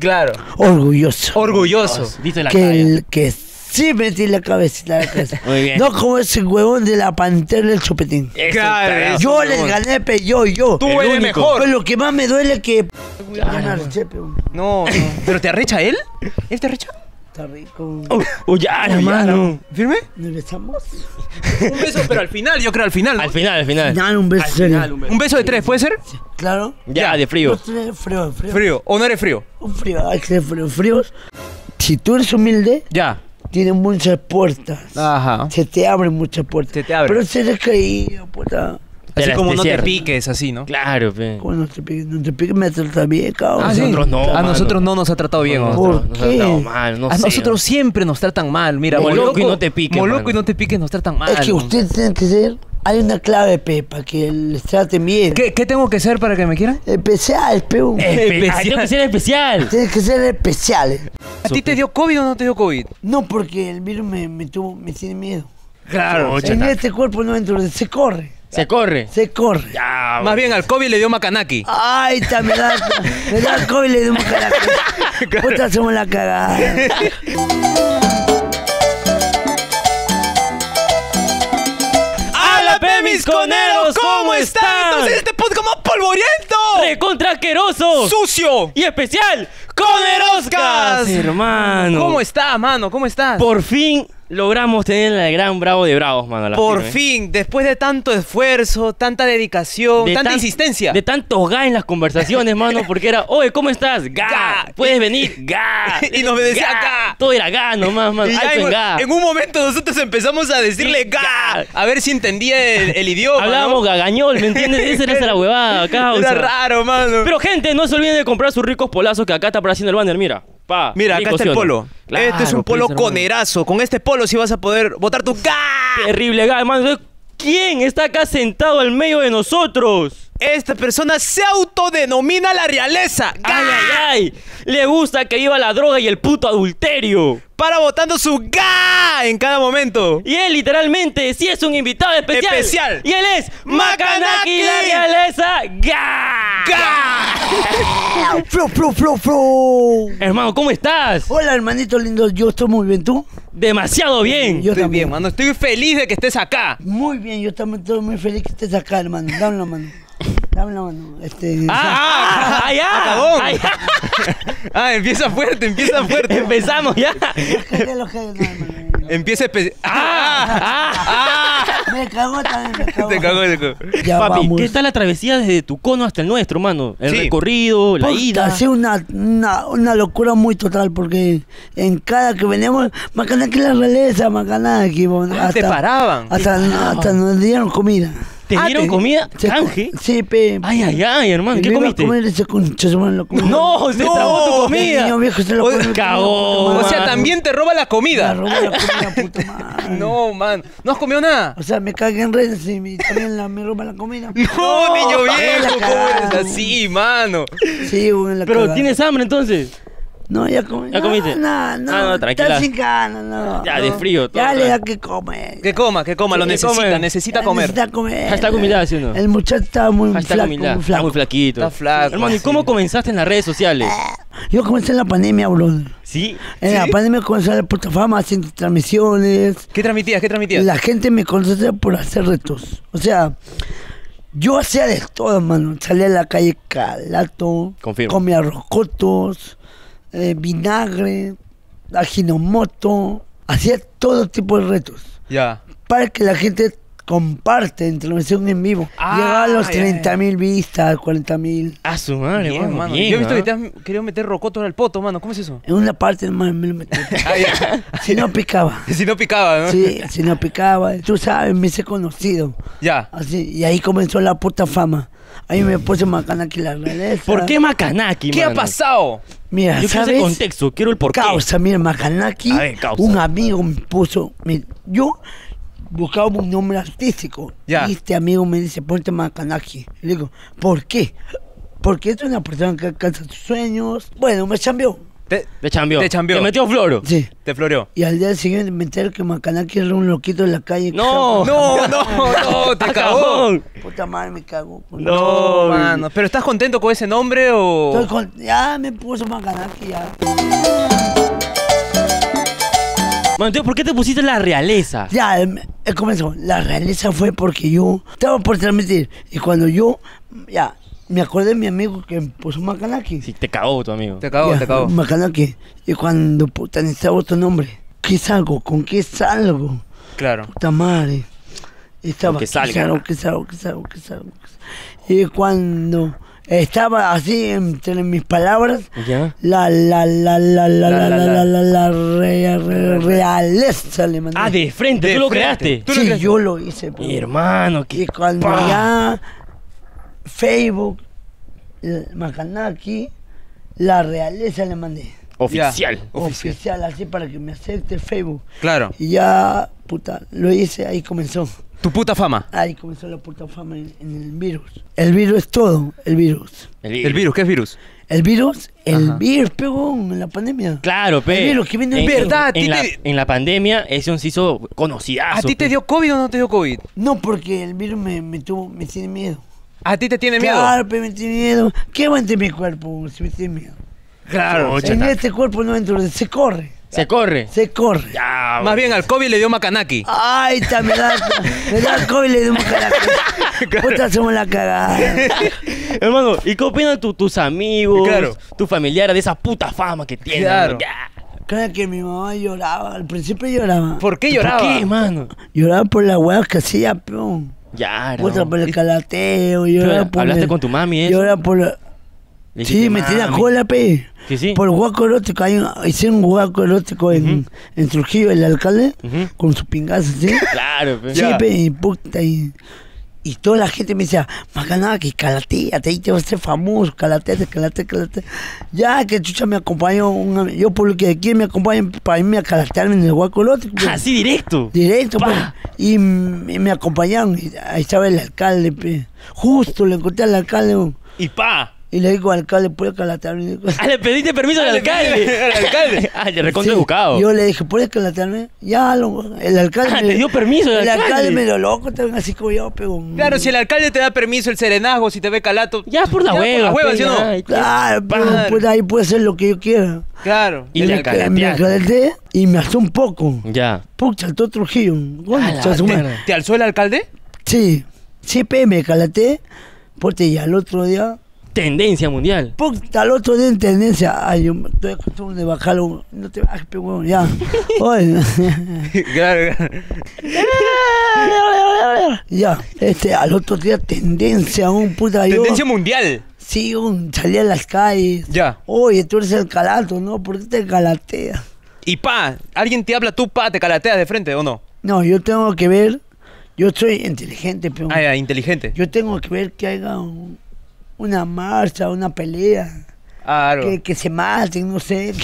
Claro. Orgulloso. Orgulloso. Dice la cara. El que sí metí la cabecita en la cabeza. Muy bien. No como ese huevón de la Pantera del Chupetín. Claro. Yo les gané, pe, yo. Tú eres el mejor. Pues lo que más me duele es que... No, ¿pero te arrecha él? ¿Él te arrecha? Está rico. Ya, hermano. ¿Firme? ¿No le estamos? Un beso, pero al final, yo creo, al final. Al final. Dale un beso. Un beso de tres, ¿puede ser? Claro. Ya, de frío. Frío. ¿O no eres frío? Un frío. Hay que ser frío. Fríos. Si tú eres humilde... Ya. Tienen muchas puertas. Ajá. Se te abren muchas puertas. Se te abren. Pero se descaído, puta. Así como no te piques, así, ¿no? Claro, pe. Como no te piques, me trata bien, cabrón. ¿Ah, sí? Nosotros no, a nosotros no nos ha tratado bien. ¿Por qué? Nos ha tratado mal, no sé. A nosotros siempre nos tratan mal, mira. Moloco y no te piques. Moloco y no te piques, nos tratan mal. Es que usted tiene que ser... Hay una clave, pe, para que les traten bien. ¿Qué tengo que ser para que me quieran? Especial, pe. Tengo que ser especial. Tienes que ser especiales. ¿A ti te dio COVID o no te dio COVID? No, porque el virus me tiene miedo. Claro. En este cuerpo no entro, se corre. Se corre. Ya, más bien al COVID le dio Makanaky. Ay, también me da al COVID le dio Makanaky. Claro. Puta, somos la cagada. Coneros, ¿cómo están? Entonces este podcast más polvoriento, recontra asqueroso, sucio y especial, Coneroscas. Hermano, ¿cómo estás, mano? ¿Cómo estás? Por fin logramos tener al gran bravo de bravos, mano. Por fin, después de tanto esfuerzo, tanta dedicación, tanta insistencia, de tantos ga en las conversaciones, mano, porque era, oye, ¿cómo estás? Ga. ¿Puedes venir? Ga. Y nos decía ga. Todo era ga nomás, mano. En un momento nosotros empezamos a decirle ga. A ver si entendía el idioma. Hablábamos gagañol, ¿me entiendes? Esa era la huevada, causa. Era raro, mano. Pero, gente, no se olviden de comprar sus ricos polazos que acá está apareciendo el banner, mira. Pa, mira, acá está el polo. Claro, este es un polo conerazo. Con este polo sí vas a poder botar tu ga. Terrible ga, hermano. ¿Quién está acá sentado al medio de nosotros? Esta persona se autodenomina la realeza. ¡Ga! ¡Ay! Le gusta que viva la droga y el puto adulterio. Para botando su ga en cada momento. Y él literalmente sí es un invitado especial. Y él es Makanaky la realeza. ¡Ga! ¡Ga! Flow. Hermano, ¿cómo estás? Hola, hermanito lindo. Yo estoy muy bien, ¿tú? Demasiado bien. Yo estoy también. Bien, mano. Estoy feliz de que estés acá. Muy bien, yo también estoy muy feliz que estés acá, hermano. Dame la mano. Empieza fuerte. Empezamos ya. Me cagó también, Te cagó. Ya, papi, vamos. ¿Qué tal la travesía desde tu cono hasta el nuestro, mano? El recorrido, la ida. Ha sido una locura muy total, porque en cada que veníamos, Makanaky la realeza, Makanaky. Hasta nos dieron comida. ¿Te dieron comida? ¿Canje? Sí, pe. Ay, hermano, ¿qué comiste? No, se trabó tu comida. El niño viejo se lo cagó. O sea, también te roba la comida. Me roba la comida, puta madre. No, man. ¿No has comido nada? O sea, me cagué en redes y también me roba la comida. No, niño viejo, ¿cómo eres así, mano? Sí, güey, la cagada. Pero ¿tienes hambre entonces? No, ya comí. ¿Ya comiste? No, tranquila. Está sin ganas, no. Ya, de frío. Todo ya le da que come. Que coma, sí, lo necesita comer. Necesita comer. Hashtag humildad, ¿sí o no? El muchacho estaba muy flaco. Está muy flaquito. Está flaco. Hermano, ¿y cómo comenzaste en las redes sociales? Yo comencé en la pandemia, bro. ¿Sí? En la pandemia comencé la puta fama haciendo transmisiones. ¿Qué transmitías? La gente me conocía por hacer retos. O sea... Yo hacía de todo, mano. Salía a la calle calato. Confirmo. Comía rocotos. Vinagre, ajinomoto, hacía todo tipo de retos. Ya. Para que la gente comparte en televisión en vivo. Llegaba a los 30.000 vistas, 40.000. A su madre, bien, mano. Bien, yo he visto que te has querido meter rocotos al poto, mano. ¿Cómo es eso? En una parte, hermano, me lo metí. Si no picaba, ¿no? Sí, si no picaba. Tú sabes, me hice conocido. Ya. Así, y ahí comenzó la puta fama. Ahí me puse Makanaky la realeza. ¿Por qué Makanaky, mano? ¿Qué ha pasado? Mira, yo quiero ese contexto, quiero el porqué. Causa, mira, Makanaky, un amigo me puso... Mira, yo buscaba un nombre artístico. Ya. Y este amigo me dice, ponte Makanaky. Le digo, ¿por qué? Porque esto es una persona que alcanza sus sueños. Bueno, me cambió. Te chambeó. Te chambeó. Te metió floro. Sí. Te floreó. Y al día siguiente me enteré que Makanaky era un loquito en la calle. No, no, no, no, te cagó. Puta madre, me cagó. No, mano. ¿Pero estás contento con ese nombre o...? Estoy con... Ya me puso Makanaky, ya. Bueno, entonces, ¿por qué te pusiste La Realeza? Ya, comenzó. La Realeza fue porque yo... Estaba por transmitir. Y cuando yo... Ya... Me acordé de mi amigo que puso Makanaky. Sí, te cagó tu amigo. Te cagó, ya, te cagó. Makanaky. Y cuando puta necesitaba otro nombre. ¿Qué salgo? ¿Con qué salgo? Claro. Puta madre. Estaba, que salga. ¿Qué salgo? Y cuando estaba así entre mis palabras. ¿Ya? La realeza le mandé. Ah, de frente. ¿Tú lo creaste? Sí, yo lo hice. Mi hermano. Y cuando ya... Facebook, Makanaky, La Realeza le mandé. Oficial. Ya, oficial, así para que me acepte Facebook. Claro. Y ya, puta, lo hice, ahí comenzó. ¿Tu puta fama? Ahí comenzó la puta fama en el virus. El virus es todo, el virus. ¿El virus? ¿Qué es virus? El virus, pegó en la pandemia. Claro, pero. El virus que viene en la pandemia, ese se hizo conocidazo. ¿A ti te dio COVID o no te dio COVID? No, porque el virus me tiene miedo. ¿A ti te tiene miedo? Claro, me tiene miedo. ¿Qué va entre mi cuerpo si me tiene miedo? Claro. En este cuerpo no entro, se corre. ¿Se corre? Se corre. Ya, más bien al COVID le dio Makanaky. Ay, también al COVID le dio Makanaky. Claro. Puta, somos la cagada. Hermano, ¿y qué opinan tus amigos, claro, tus familiares de esa puta fama que tienen? Claro. Claro que mi mamá lloraba, al principio lloraba. ¿Por qué lloraba? ¿Por qué, mano? Lloraba por las huevas que hacía, peón. Ya, no. Puta, por el calateo. ¿Hablaste con tu mami, eh? Llora por la... Sí, me tiré a cola, pe. Sí, sí. Por huaco erótico. Hicieron un huaco erótico en Trujillo, el alcalde, con su pingazo, ¿sí? Claro, pe. Sí, ya, pe, y puta, y toda la gente me decía, Makanaky, calateate, ahí te vas a ser famoso, calateate. Ya que chucha me acompañó, yo por lo que aquí me acompañan para irme a calatearme en el huaco erótico. Pues, así directo. Directo, pues, y me acompañaron, y ahí estaba el alcalde, pues. Justo le encontré al alcalde. Y pa. Y le digo al alcalde, ¿puedes calatearme? Ah, le pediste permiso al alcalde. Al alcalde. Ah, le recontra educado. Sí. Yo le dije, ¿puedes calatearme? Ya, el alcalde... Ah, le dio permiso al alcalde. El alcalde me lo loco, también así como yo, pego. Claro, si el alcalde te da permiso, el serenazgo, si te ve calato... Ya, por la hueva. Por la hueva, ¿sí o no? Claro, pues ahí puede hacer lo que yo quiera. Claro. Y me calateé y me alzó un poco. Ya. Pucha, saltó Trujillo. ¿Te alzó el alcalde? Sí. Sí, me calateé. Porque y al otro día... Tendencia mundial. Puta, el otro día en tendencia. Ay, yo estoy acostumbrado de bajarlo. No te bajes, huevón, ya. Oye. Claro, claro. Ya, al otro día tendencia, un puta. Tendencia mundial. Sí, salía a las calles. Ya. Oye, tú eres el calato, ¿no? ¿Por qué te calateas? Y pa, alguien te habla, tú pa, te calateas de frente, ¿o no? No, yo tengo que ver. Yo soy inteligente, pero. Ah, ya, inteligente. Yo tengo que ver que haya una marcha, una pelea, claro, que se maten, no sé,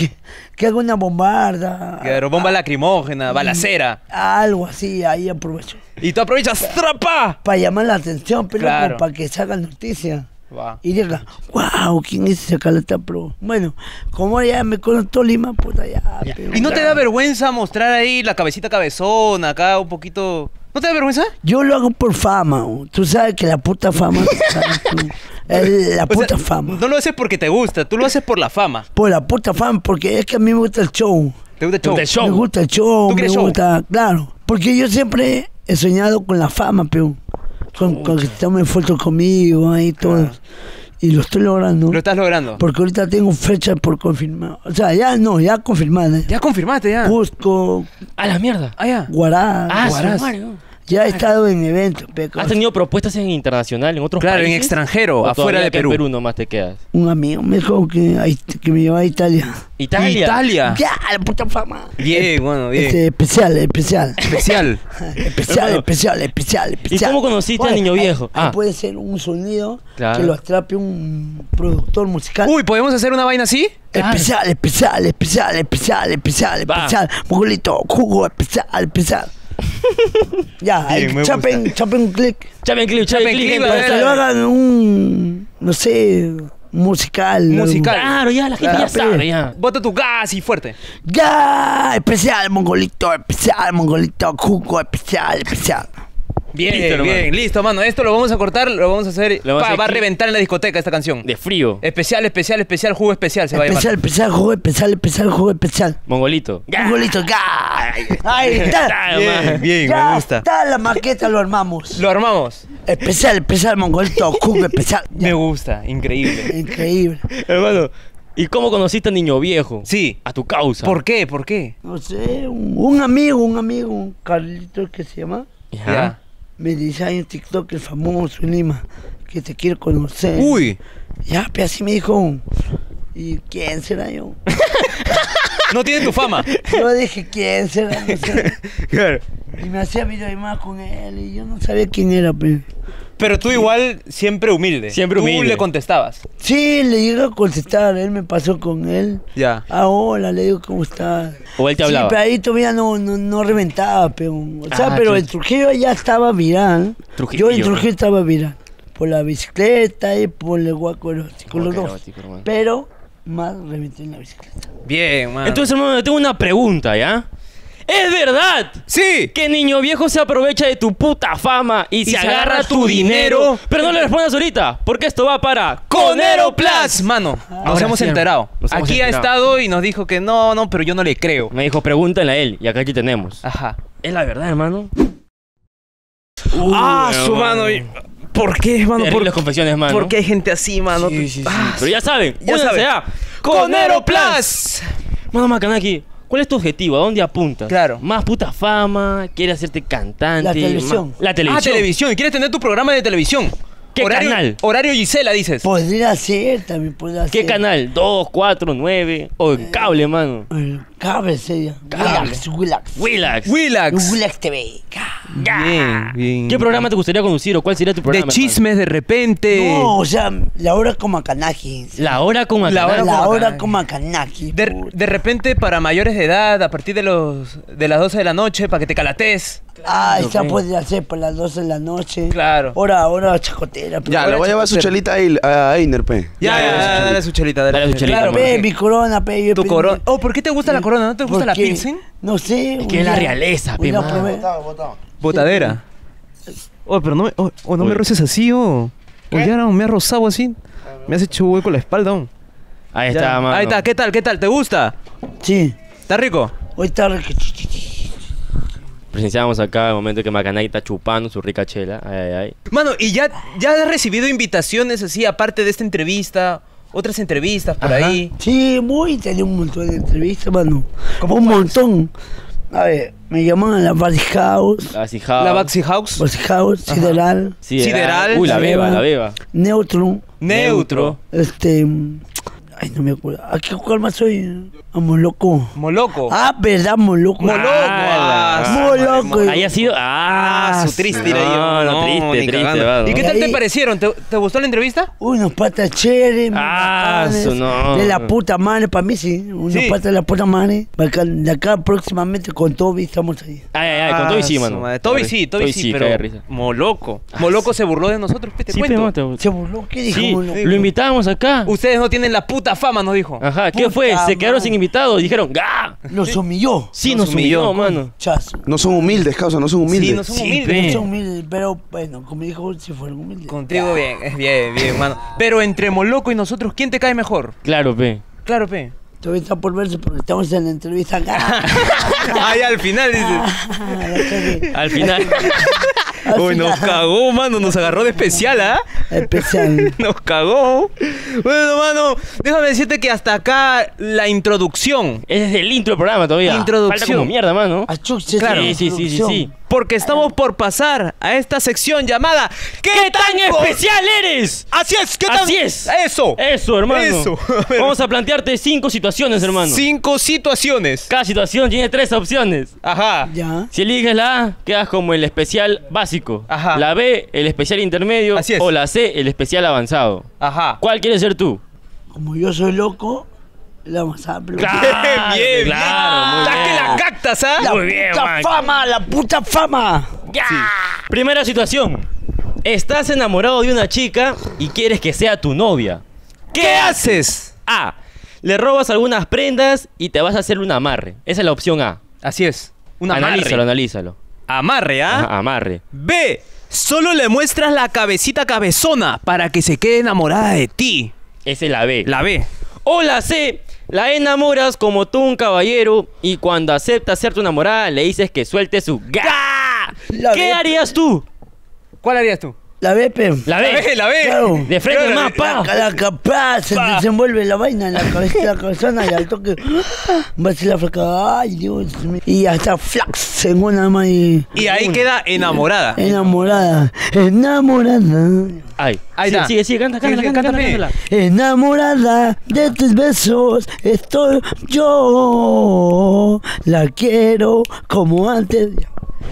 que haga una bombarda. Claro, bomba lacrimógena, balacera. Algo así, ahí aprovecho. Y tú aprovechas, trapa. Para llamar la atención, pero claro, para que salgan noticias. Wow. Y diga, wow, ¿quién es ese calata, pro? Bueno, como ya me conectó Lima, pues allá. Yeah. ¿Y no te da vergüenza mostrar ahí la cabecita cabezona, acá un poquito? ¿No te da vergüenza? Yo lo hago por fama. Tú sabes que la puta fama... La puta, o sea, fama. No lo haces porque te gusta, tú lo haces por la fama. Por la puta fama, porque es que a mí me gusta el show. ¿Te gusta el show? Me gusta el show, me gusta... Claro, porque yo siempre he soñado con la fama, peón. Con que tomen fotos conmigo, ahí todo. Y lo estoy logrando. ¿Lo estás logrando? Porque ahorita tengo fecha por confirmar. O sea, ya no, ya confirmada. Ya confirmaste, ya. Cusco. A la mierda. Ah, ya. Guará. Ah, Guarás. Ya he estado en eventos, pecos. ¿Has tenido propuestas en internacional, en otros países? Claro, en extranjero, afuera de Perú. En Perú nomás te quedas. Un amigo me dijo que me llevaba a Italia. ¿Italia? ¿Italia? Ya, la puta fama. Bien, bueno, bien. Especial. ¿Y cómo conociste al niño viejo? Puede ser un sonido que lo atrape un productor musical. Uy, ¿podemos hacer una vaina así? Especial. Mugolito, jugo, especial. Ya, chapen click. Para que lo hagan un... No sé... Musical. Claro, ya, la gente ya sabe, ya. Bota tu gas y fuerte. ¡Ya! Especial, mongolito, especial, mongolito, cuco, especial, especial. Bien, listo, bien, listo, mano. Esto lo vamos a cortar, lo vamos a hacer. Va a reventar en la discoteca esta canción. De frío. Especial, especial, especial, jugo especial se va a llamar. Especial, especial, jugo especial, especial, jugo especial. Mongolito. Mongolito, ya. Ahí está. Bien, bien, me gusta. Está la maqueta, lo armamos. Lo armamos. Especial, especial, mongolito, jugo especial. Me gusta, increíble. Increíble. Hermano. ¿Y cómo conociste a Niño Viejo? Sí. A tu causa. ¿Por qué? ¿Por qué? No sé, un amigo, un Carlito que se llama. Ya. Me dice, hay un TikToker famoso en Lima que te quiero conocer. Uy. Ya, pues así me dijo. ¿Y quién será yo? No tiene tu fama. Yo dije, ¿quién será? No sé. Claro. Y me hacía videollamadas con él y yo no sabía quién era. Pero tú igual siempre humilde. Siempre humilde. Tú le contestabas. Sí, le llegué a contestar. Él me pasó con él. Ya. Ah, hola, le digo, ¿cómo estás? O él te hablaba. Sí, pero ahí todavía no reventaba, pero... O sea, pero en Trujillo ya estaba viral. Yo en Trujillo estaba viral. Por la bicicleta y por el guacorótico, con los dos. Pero más reventé en la bicicleta. Bien, man. Entonces, hermano, tengo una pregunta, ¿ya? ¡Es verdad! ¡Sí! Que Niño Viejo se aprovecha de tu puta fama y se agarra tu dinero. Pero no le respondas ahorita, porque esto va para... ¡Conero Plus! Mano, nos hemos enterado. Aquí ha estado y nos dijo que no, pero yo no le creo. Me dijo, pregúntale a él. Y acá aquí tenemos. Ajá. Es la verdad, hermano. Su mano. ¿Por qué, hermano? Por las confesiones, mano. ¿Por qué hay gente así, mano? Sí. Pero ya saben. Ya saben. ¡Conero Plus! Mano Makanaky, ¿cuál es tu objetivo? ¿A dónde apuntas? Claro. ¿Más puta fama? ¿Quieres hacerte cantante? La televisión. La televisión. Ah, televisión. ¿Quieres tener tu programa de televisión? ¿Qué canal? Horario Gisela, dices. Podría ser, también podría ser. ¿Qué canal? 2, 4, 9 o en cable, mano. En cable sería. Willax. Willax TV. Bien, bien. ¿Qué programa te gustaría conducir o cuál sería tu programa? De chismes, hermano, de repente. No, o sea, La Hora con Makanaky. La Hora con Makanaky. La Hora con Makanaky. De repente para mayores de edad, a partir de las 12 de la noche, para que te calates. Ah, esa podría ser para las 12 de la noche. Claro. Ahora chacotera. Ya, le voy a llevar su chelita ahí a Einer, pe. Ya, dale su chelita. Dale su chelita. Claro, pe, mi corona, pe. Tu corona. Oh, ¿por qué te gusta la corona? ¿No te gusta la pinsen? No sé. Es que es la realeza, pe. Botadera. Oh, pero no me roces así, oh. Oye, ahora me has rozado así. Me has hecho hueco la espalda, oh. Ahí está, mano. Ahí está, ¿qué tal? ¿Te gusta? Sí. ¿Está rico? Hoy está rico. Presenciamos acá el momento que Makanaky está chupando su rica chela. Ay. Mano, ¿y ya has recibido invitaciones así, aparte de esta entrevista? ¿Otras entrevistas por ahí? Sí, tenía un montón de entrevistas, mano. Como un montón. A ver, me llamaban la Baxi House. La Baxi House. Baxi House, Sideral. Uy, la beba. Neutro. Ay, no me acuerdo. ¿A qué cuál más soy? A Moloco. ¿Moloco? Ah, verdad, Moloco. Moloco. Ahí ha sido. Su triste. No, triste. Vale. ¿Y qué tal te parecieron? ¿Te gustó la entrevista? Unos patas chéveres. Eso no. De la puta madre, para mí sí. Unos patas de la puta madre. De acá próximamente con Toby estamos ahí. Ay, con Toby sí, mano. Toby sí, pero Moloco. Moloco se burló de nosotros, ¿te cuento? ¿Se burló? ¿Qué dijo Moloco? Lo invitábamos acá. Ustedes no tienen la puta fama, nos dijo. Ajá, ¿qué fue? Se quedaron sin invitados, dijeron, ¡gah! Los humilló. Sí, nos humilló, mano. Chazo. No son humildes, causa, no son humildes. Sí, no son humildes, pero bueno, como dijo, si fueron humildes. Contigo bien, es bien, mano. Pero entre Moloco y nosotros, ¿quién te cae mejor? Claro, pe. Todavía está por verse porque estamos en la entrevista acá. Ahí al final, dices. Al final. Uy, nos cagó, mano. Nos agarró de especial, ¿ah? Especial. Nos cagó. Bueno, mano, déjame decirte que hasta acá la introducción. Es el intro del programa todavía. Introducción. Falta como mierda, mano. Achúchese. Claro. Sí. Porque estamos por pasar a esta sección llamada ¿Qué tan especial eres? Así es, ¿qué tan? Así es. Eso, hermano. Eso. Vamos a plantearte 5 situaciones, hermano. 5 situaciones. Cada situación tiene 3 opciones. Ajá. Ya. Si eliges la A, quedas como el especial básico. Ajá. La B, el especial intermedio. Así es. O la C, el especial avanzado. Ajá. ¿Cuál quieres ser tú? Como yo soy loco, la vamos a hablar. ¡Claro, bien! ¡Claro! ¡Saque la cactas, ah! ¡La muy puta bien, fama! ¡La puta fama! ¡Ya! Sí. Primera situación. Estás enamorado de una chica y quieres que sea tu novia. ¿Qué haces? A. Le robas algunas prendas y te vas a hacer un amarre. Esa es la opción A. Así es. Un amarre. Analízalo, analízalo. Amarre, ¿ah? Ajá, amarre. B. Solo le muestras la cabecita cabezona para que se quede enamorada de ti. Esa es la B. La B. O la C. La enamoras como tú un caballero y cuando acepta ser tu enamorada le dices que suelte su ga. ¿Qué harías tú? ¿Cuál harías tú? La B, Pem. La B, la B. Claro. De frente más, pa. La capaz, se desenvuelve la vaina en la cabeza, la cabezona y al toque. Va a ser la flaca. Ay, Dios mío. Y hasta flax en una más. Y ahí queda enamorada. Enamorada. Enamorada. Ay. Ahí está. Sigue, sigue, canta, canta, canta, canta. Enamorada de tus besos estoy yo. La quiero como antes.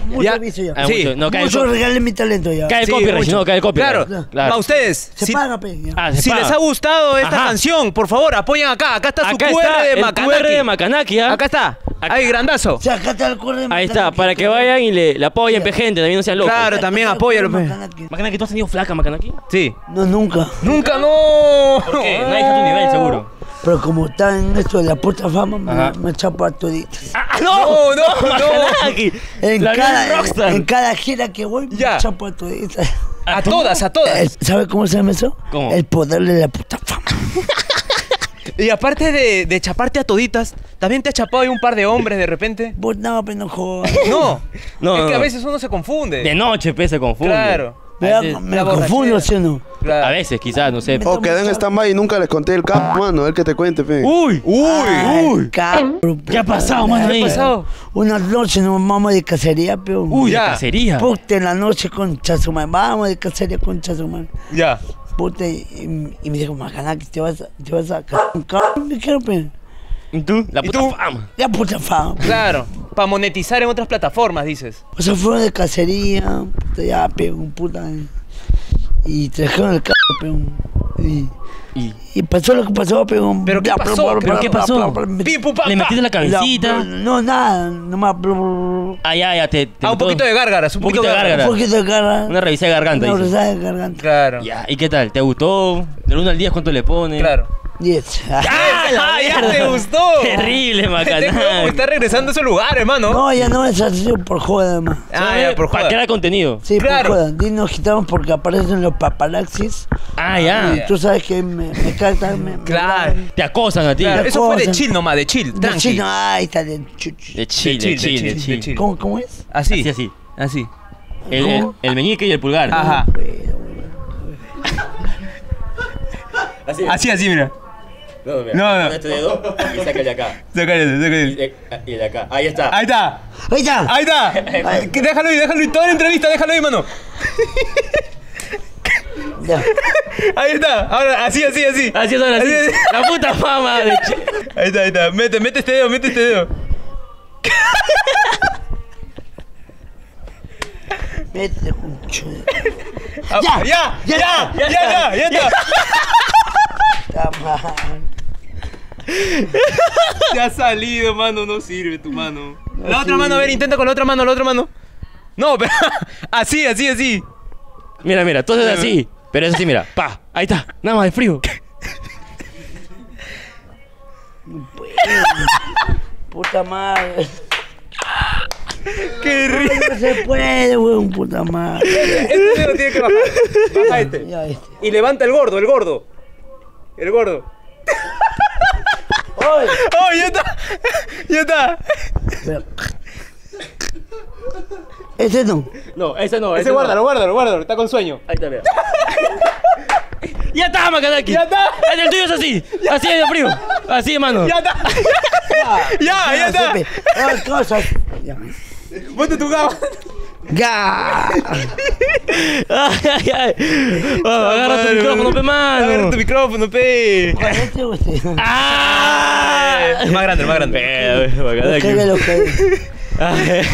Mucho aviso ya. Sí. Mucho, no, mucho regalen mi talento ya. Cae el copyright, sí, no, cae el copyright. Claro, claro. A ustedes. Se paga, peña. Ah, si paga. Les ha gustado esta canción, por favor, apoyan acá. Acá está acá su QR de Makanaky. QR de Makanaky, ¿eh? Acá está. Acá. Ahí, grandazo. O sea, acá está el QR de Makanaky. Ahí está, para que vayan y le apoyen, sí, gente, también no sean locos. Claro, también apóyalo. Makanaky, ¿tú has tenido flaca, Makanaky? Sí. No, nunca. Nunca, no. ¿Por qué? No está a tu nivel, seguro. Pero como está en esto de la puta fama, me chapa todito. ¡Ah, no! ¡No, no, no! En cada gira que voy, me chapa todito. ¿A todas, a todas? ¿Sabes cómo se llama eso? ¿Cómo? El poder de la puta fama. Y aparte de chaparte a toditas, ¿también te ha chapado ahí un par de hombres de repente? Pues no, pero no jodas. No, no, es que a veces uno se confunde. De noche, pues, se confunde. Claro. Me confundo, ¿sí o no? Claro. A veces, quizás, no sé. O quedó en stand-by y nunca les conté el cap, mano. El que te cuente, fe. Uy, uy, uy. ¿Qué ha pasado, mano? ¿Qué ha pasado? Una noche nos vamos de cacería, peón. Uy, ya. ¿De cacería? Puta, en la noche con Chazumán. Vamos de cacería con Chazumán. Ya. Puta, y me dijo, Makanaky, te vas a cagar un cabrón. Me quiero, peón. ¿Y tú? La puta fama. La puta fama. Claro. Para monetizar en otras plataformas, dices. O sea, fueron de cacería, puta, ya, peón, puta. Y trajeron el carro, peón. Y pasó lo que pasó, peón. ¿Pero qué pasó? ¿Pero qué pasó? ¿Le metiste la cabecita? No, nada, nomás. Ah, ya, ya, te. Ah, un poquito de gárgaras, un poquito de gárgaras. Un poquito de gárgaras. Una revisada de garganta. Una revisada de garganta. Claro. Ya, ¿y qué tal? ¿Te gustó? Del 1 al 10, ¿cuánto le pones? Claro. 10. ¡Ah, ya te gustó! Terrible, Makanaky. Está regresando a su lugar, hermano. No, ya no es así por joda, hermano. Ah, ya, por joda. ¿Para qué era contenido? Sí, claro, por joda. Nos quitamos porque aparecen los paparazzis. Ah, ya. Y tú sabes que me cantan. Claro. Te acosan a ti. Claro. Eso fue de chill nomás, de chill. De chill, ahí está. De chill, de chill. ¿Cómo es? Así. Así, así. Así. El meñique y el pulgar. Ajá. Así, así, mira. No, mira, no. Este dedo y saca el de acá. Saca el y el de acá. Ahí está. Ahí está. Ahí está. Ahí está. Déjalo ahí, déjalo ahí. Toda la entrevista, déjalo ahí, mano. Ya. Ahí está. Ahora, así, así, así. Así es, ahora así. Así. La puta fama. De ahí está, ahí está. Mete este dedo, mete este dedo. Mete un chulo. Ya, ya, ya, ya, ya, ya, ya, ya. Te ha salido, mano, no sirve tu mano. No, la otra mano, a ver, intenta con la otra mano, la otra mano. No, pero así, así, así. Mira, mira, todo es así. Pero eso sí, mira, pa, ahí está, nada más de frío. No puedo. Puta madre. Qué rico. No se puede, weón, puta madre. Este lo tiene que bajar. Baja este. Y levanta el gordo, el gordo. El gordo. ¡Oye! ¡Oh, ya está! ¡Ya está! Ese no. No, ese no. Ese guárdalo, guárdalo, guárdalo. Está con sueño. Ahí está, mira. ¡Ya está, Makanaky! ¡Ya está! El tuyo es así. Así de frío. Así, hermano. ¡Ya está! ¡Ya, ya está! ¡Las cosas! ¡Ponte tu gama! ¡Ya! Agarra tu micrófono, pe, mano. Agarra tu micrófono, pe. Más grande, más grande.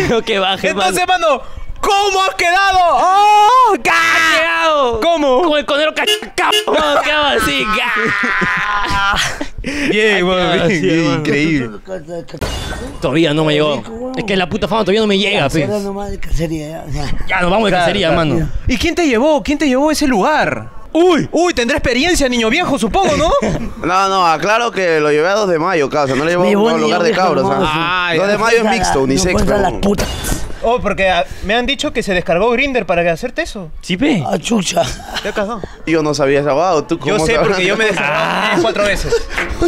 No que baje. Entonces, mano, ¿cómo has quedado? ¡Oh! ¡Quedado! ¿Cómo? Como el conero cachapo. Quedado así. Bien, weón. Increíble. Todavía no me llegó. Es que la puta fama todavía no me llega, pues. Ya nos vamos de cacería, mano. ¿Y quién te llevó? ¿Quién te llevó a ese lugar? Uy, uy, tendrá experiencia, niño viejo, supongo, ¿no? No, no, aclaro que lo llevé a 2 de mayo, causa. No lo llevé a un lugar de cabros. 2 de mayo es mixto, unisex. Oh, porque me han dicho que se descargó Grindr para hacerte eso. Sí, pe. Ah, chucha. ¿Te casó? Yo no sabía esa guau, ¿tú cómo? Yo sé, porque yo me descargué 4 veces.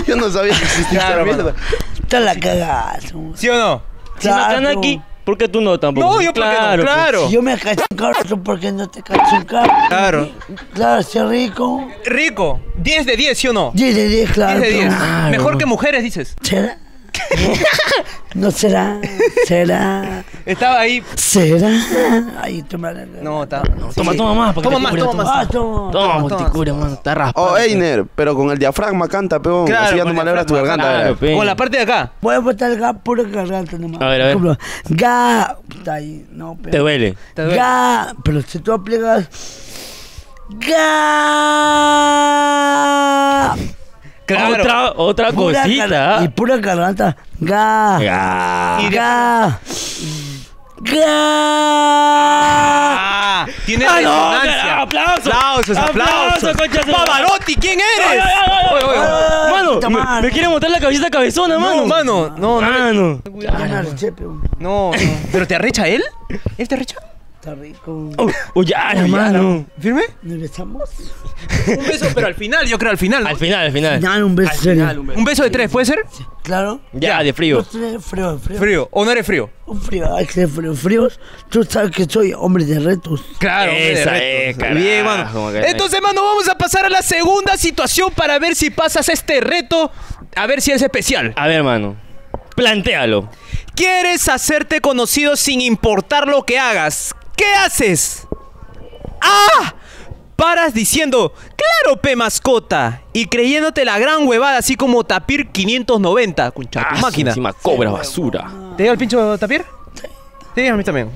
Yo no sabía que existía esa mierda. Está la cagada. ¿Sí o no? Si no están aquí. ¿Por qué tú no tampoco? No, yo claro, porque no, claro. Pues, si yo me cacho un cabrón, ¿por qué no te cacho un cabrón? Claro. Claro, si es rico. Rico. 10 de 10, ¿sí o no? 10 de 10, claro. 10 de 10. Claro. Mejor que mujeres, dices. ¿Será? No será. ¿Será? Estaba ahí. ¿Será? Ahí, toma. No, está. Toma más. Toma más, toma más. Toma, te cura, mano. Está raspado. Oh, Einer, pero con el diafragma canta, peón. Claro, así ya no malabras tu garganta. Con la parte de acá. Voy a botar el gas puro garganta nomás. A ver, a ver. Ga. Está ahí. No, peón. Te duele. Ga. Pero si tú aplicas. Ga. Claro. Otra pura cosita. Y pura garganta. Ga. Ga. Ga. Ga. Tiene resonancia. Aplausos, conchas. Pavarotti, ¿quién eres? Mano, me quiere botar la cabeza cabezona, mano. No, mano. No, ¿pero te arrecha él? ¿Él te arrecha? Está rico. Ya, hermano. ¿Firme? ¿Nos besamos? Un beso, pero al final, yo creo, al final. ¿No? Al final, un beso. Al final, un beso. ¿Un beso de 3 puede ser? Sí, claro. Ya, de frío. Frío. ¿O no eres frío? Un frío, hay que ser frío. Fríos, tú sabes que soy hombre de retos. Claro, hombre de retos. Bien, mano. Entonces, mano, vamos a pasar a la segunda situación para ver si pasas este reto. A ver si es especial. A ver, mano. Plantéalo. ¿Quieres hacerte conocido sin importar lo que hagas? ¿Qué haces? ¡Ah! Paras diciendo, claro, pe mascota, y creyéndote la gran huevada, así como Tapir 590, concha tu máquina. Encima cobra basura. ¿Te llega el pincho Tapir? Sí. Te llega a mí también.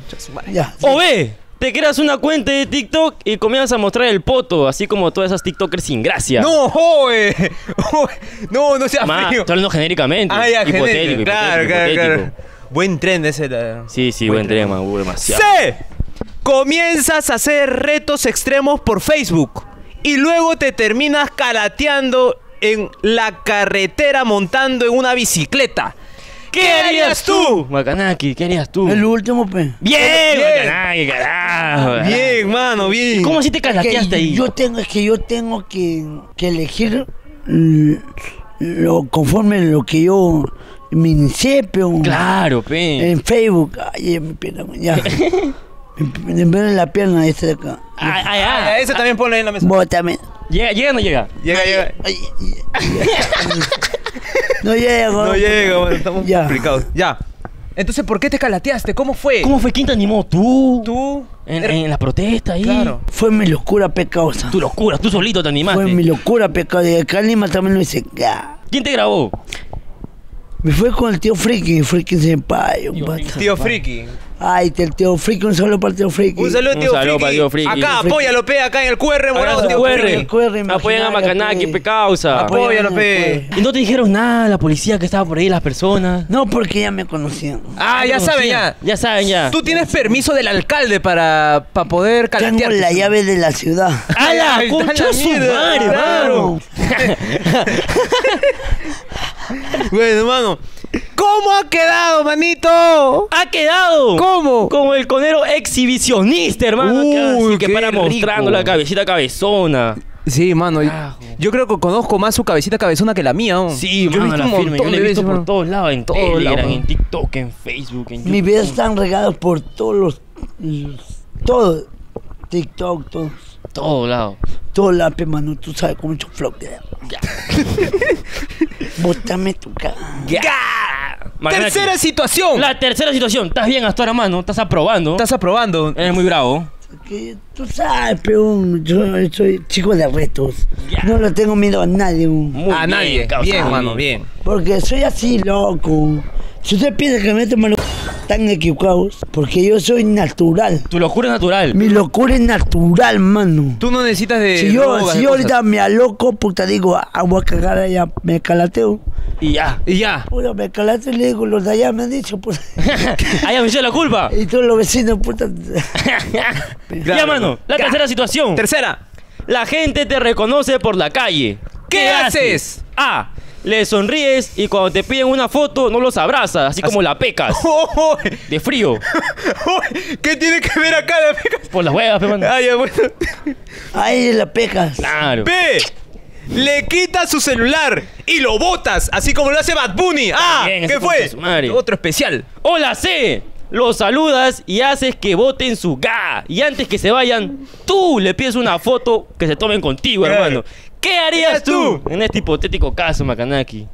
Ya. O ve, te creas una cuenta de TikTok y comienzas a mostrar el poto, así como todas esas TikTokers sin gracia. ¡No, joe! No seas frío. Solo no genéricamente. Ah, ya, hipotético. Claro. Buen tren ese. Sí, buen tren, demasiado. ¡Sí! Comienzas a hacer retos extremos por Facebook y luego te terminas calateando en la carretera montando en una bicicleta. ¿Qué harías tú? Makanaky, ¿qué harías tú? El último, pe. ¡Bien, Makanaky, carajo! Bien, mano, bien. ¿Cómo así te calateaste ahí? Yo tengo que elegir conforme lo que yo... me inicié, peón. Claro, pe. En Facebook. Ay, mi pierna, ya. En la pierna esta de acá. Ah, esa también ponla en la mesa. Vos también. ¿Llega o no llega? Llega. No llega, bro. No llega, bueno, estamos complicados. Ya. Entonces, ¿por qué te calateaste? ¿Cómo fue? ¿Cómo fue? ¿Quién te animó? ¿Tú? En la protesta ahí. Claro. Fue mi locura pecosa. Tu locura, tú solito te animaste. Fue mi locura pecosa. Y acá en Lima también lo hice. ¿Quién te grabó? Me fue con el tío Friki, Friki Senpai, un pato. Tío Friki. Ay, el tío Friki, un saludo para el tío Friki. Un saludo, tío Friki. Acá, apóyalo, pe, acá en el QR, morado, tío QR. Apoyan a Makanaky, pe, causa. Apóyalo, pe. ¿Y no te dijeron nada la policía que estaba por ahí, las personas? No, porque ya me conocían. Ah, ya saben, ya. Ya saben, ya. Tú tienes permiso del alcalde para poder calatearte. Tengo la llave de la ciudad. ¡A la concha su madre, hermano! Bueno, hermano, ¿cómo ha quedado, manito? ¡Ha quedado! ¿Cómo? Como el conero exhibicionista, hermano. Uy, que para mostrando la cabecita cabezona. Sí, mano. Yo creo que conozco más su cabecita cabezona que la mía. ¿O? Sí, yo mano, la firme. Yo la he visto por todos lados, en todo lado, en TikTok, en Facebook, en YouTube. Mis videos están regados por todos todo. TikTok, todos. Todo lado. Todo lado, mano. Tú sabes cómo he hecho flop de... Bótame tu cara. Tercera situación. La tercera situación. Estás bien hasta ahora, mano. Estás aprobando. Eres muy bravo. Que tú sabes, peón. Yo soy chico de retos. No le tengo miedo a nadie. A nadie. Bien, mano, bien. Porque soy así, loco. Si usted piensa que me toman los... tan equivocados, porque yo soy natural. Tu locura es natural. Mi locura es natural, mano. Tú no necesitas de... Si yo ahorita me aloco, puta, digo, voy a cagar allá, me calateo. Y ya. Puta, me calateo y le digo, los de allá me han dicho, puta. Allá me hizo la culpa. Y todos los vecinos, puta. Ya, mano, la tercera situación. Tercera. la gente te reconoce por la calle. ¿Qué haces? A. Le sonríes y cuando te piden una foto no los abrazas, así como la pecas. De frío. ¿Qué tiene que ver acá la pecas? Por las huevas, pe, mano. Ay, bueno. Ay, la pecas. Claro. B. Le quitas su celular y lo botas, así como lo hace Bad Bunny. Ah, bien, ¿qué fue? Otro especial. Hola, C. Los saludas y haces que voten su ga. Y antes que se vayan, tú le pides una foto que se tomen contigo, hermano. ¿Qué harías tú en este hipotético caso, Makanaky?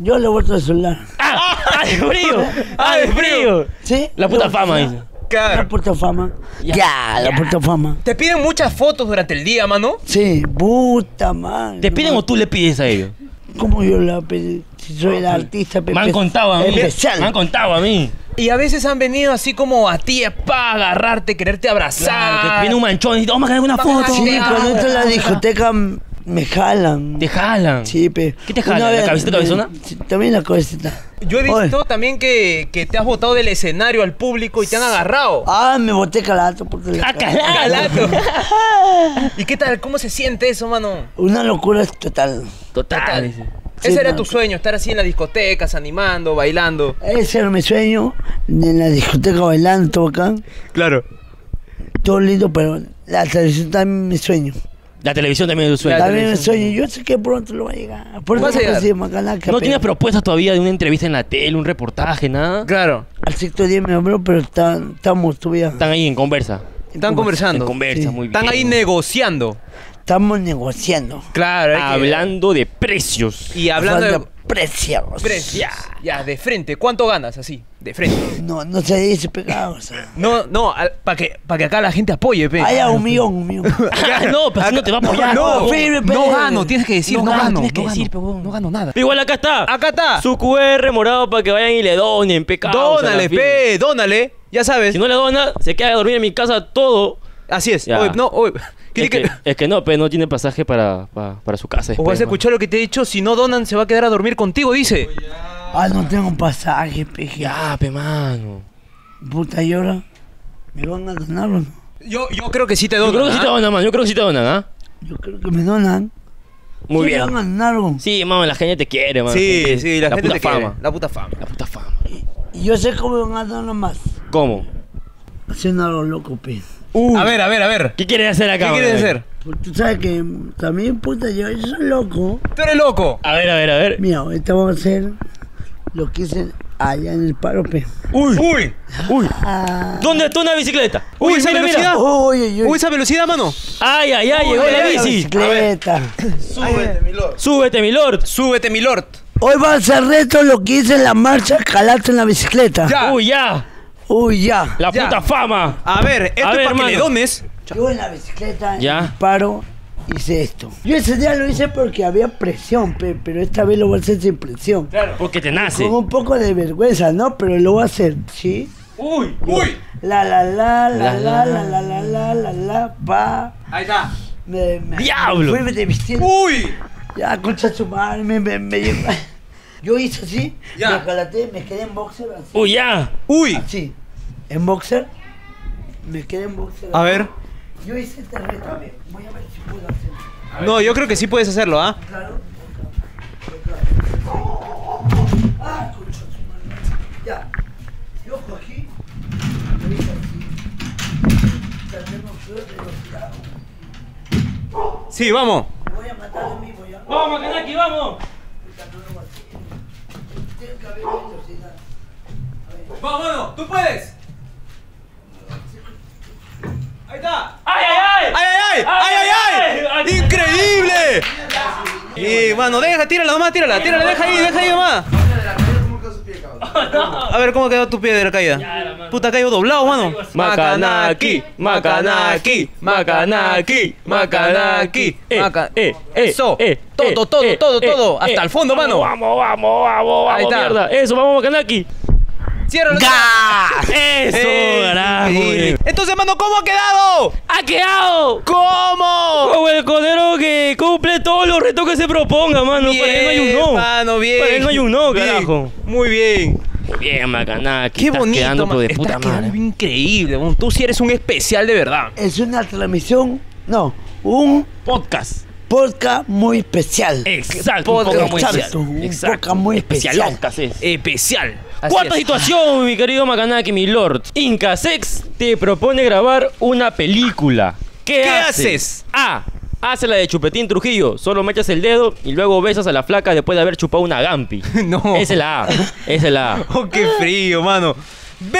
Yo le vuelto el celular. ¡Ah! ¡Ah, de frío! ¡Ah, de frío! ¿Sí? La puta fama, dice. Claro. La puta fama. Ya, la puta fama. ¿Te piden muchas fotos durante el día, mano? Sí, puta madre. ¿Te piden o tú le pides a ellos? ¿Cómo yo la pedí? Si soy el artista. Me han contado a mí. Me han contado a mí. Y a veces han venido así como a ti, para agarrarte, quererte abrazar. Claro, te viene un manchón y dice, vamos a hacer una foto. Sí, cuando entro en la discoteca me jalan. ¿Te jalan? Sí, pe. ¿Qué te jalan? ¿La cabecita cabezona? También la cabecita. Yo he visto también que te has botado del escenario al público y te han agarrado. Ah, me boté calato. Porque ¡ah, calato! ¿Y qué tal? ¿Cómo se siente eso, mano? Una locura total. Total. Sí, ese era tu sueño, estar así en las discotecas, animando, bailando. Ese era mi sueño, en la discoteca bailando, todo acá. Claro. Todo lindo, pero la televisión también es mi sueño. La televisión también es tu sueño. También es mi sueño, yo sé que pronto lo va a llegar. Por eso así, Makanaky. ¿No tienes propuestas todavía de una entrevista en la tele, un reportaje, nada? Claro. Al Sexto Día me habló, pero estamos todavía. Están ahí en conversa. Están conversando. En conversa, sí. Muy bien. Están ahí negociando. Estamos negociando. Claro. Hablando de precios. Y hablando de precios. Ya, ya, de frente. ¿Cuánto ganas así? De frente. No, no se dice pegado. O sea. No, no, para que acá la gente apoye, pe. Haya un millón. No, pero no te va a apoyar. No, no gano, tienes que decir, no gano nada. Pero igual acá está. Acá está. Su QR morado para que vayan y le donen, pecado. Dónale, pe, dónale. Ya sabes. Si no le dona, se queda a dormir en mi casa todo. Así es. Oye, no, oye. Es que no, pero no tiene pasaje para su casa. O vas a escuchar lo que te he dicho, si no donan se va a quedar a dormir contigo, dice. Ah, no tengo un pasaje, peje. Ya, pe, mano. Puta, ¿y ahora? ¿Me van a donar o no? Yo creo que sí te donan. Yo creo que sí te donan, mano. Yo creo que sí te donan, ¿ah? Yo creo que me donan. Muy bien. ¿Me van a donar? Sí, mano, la gente te quiere, mano. Sí, sí, la gente te quiere. La puta fama. La puta fama. Y yo sé cómo me van a donar más. ¿Cómo? Haciendo algo loco, pe. A ver. ¿Qué quieres hacer acá? ¿Qué quieres hacer? Pues tú sabes que también, puta, yo soy loco. ¡Tú eres loco! A ver. Mira, ahorita vamos a hacer lo que hice allá en el paro, pe. ¡Uy! ¿Dónde está una bicicleta? ¡Uy, esa velocidad! ¡Uy, esa velocidad, mano! ¡Ay, llegó la bici! ¡Bicicleta! ¡Súbete, mi lord! ¡Súbete, mi lord! Hoy va a ser reto lo que hice en la marcha, calarte en la bicicleta. ¡Uy, ya! ¡La puta fama! A ver, esto es para que le dones. Yo en la bicicleta, paro, hice esto. Yo ese día lo hice porque había presión, pero esta vez lo voy a hacer sin presión. Claro, porque te nace. Con un poco de vergüenza, ¿no? Pero lo voy a hacer, ¿sí? ¡Uy! La, pa. Ahí está. ¡Diablo! Fui de bicicleta. ¡Uy! Ya, concha su madre, me lleva. Yo hice así, me calaté, me quedé en boxer así. Así. En boxer. A ver. Yo hice este reto, a ver, voy a ver si puedo hacerlo. No, yo creo que sí puedes hacerlo, ¿ah? Claro. Ah, concha su madre. Ya. Yo cogí, lo hice así. Tenemos dos de los lados. Sí, vamos. Me voy a matar a mí, voy a... ¡Vamos, Makanaky, vamos! ¡Vámonos! ¡Tú puedes! ¡Ahí está! ¡Ay! ¡Increíble! Y bueno, deja, tírala, deja ahí nomás. A ver cómo quedó tu pie de la caída. Puta, cayó doblado, mano. Makanaky. Eso. Todo. Hasta el fondo, mano. Vamos, mierda. Eso, vamos, Makanaky. Ciérralo. Eso, carajo. Entonces, mano, ¿cómo ha quedado? ¡Ha quedado! ¿Cómo? Como el cordero que cumple todos los retos que se proponga, mano. Bien, para él no hay un no. Mano, bien. Para él no hay un no, carajo. Muy bien, Makanaky. Qué bonito, quedando, man. De puta madre. Increíble, man. Tú sí eres un especial de verdad. Es una transmisión. No. un podcast. Podcast muy especial. Exacto. Un podcast muy especial. Especial. Cuarta situación, mi querido Makanaky, mi lord. Incasex te propone grabar una película. ¿Qué haces? A. Hace la de Chupetín Trujillo. Solo me echas el dedo y luego besas a la flaca después de haber chupado una gampi. No. Esa es la A. Esa es la A. Oh, qué frío, mano. B.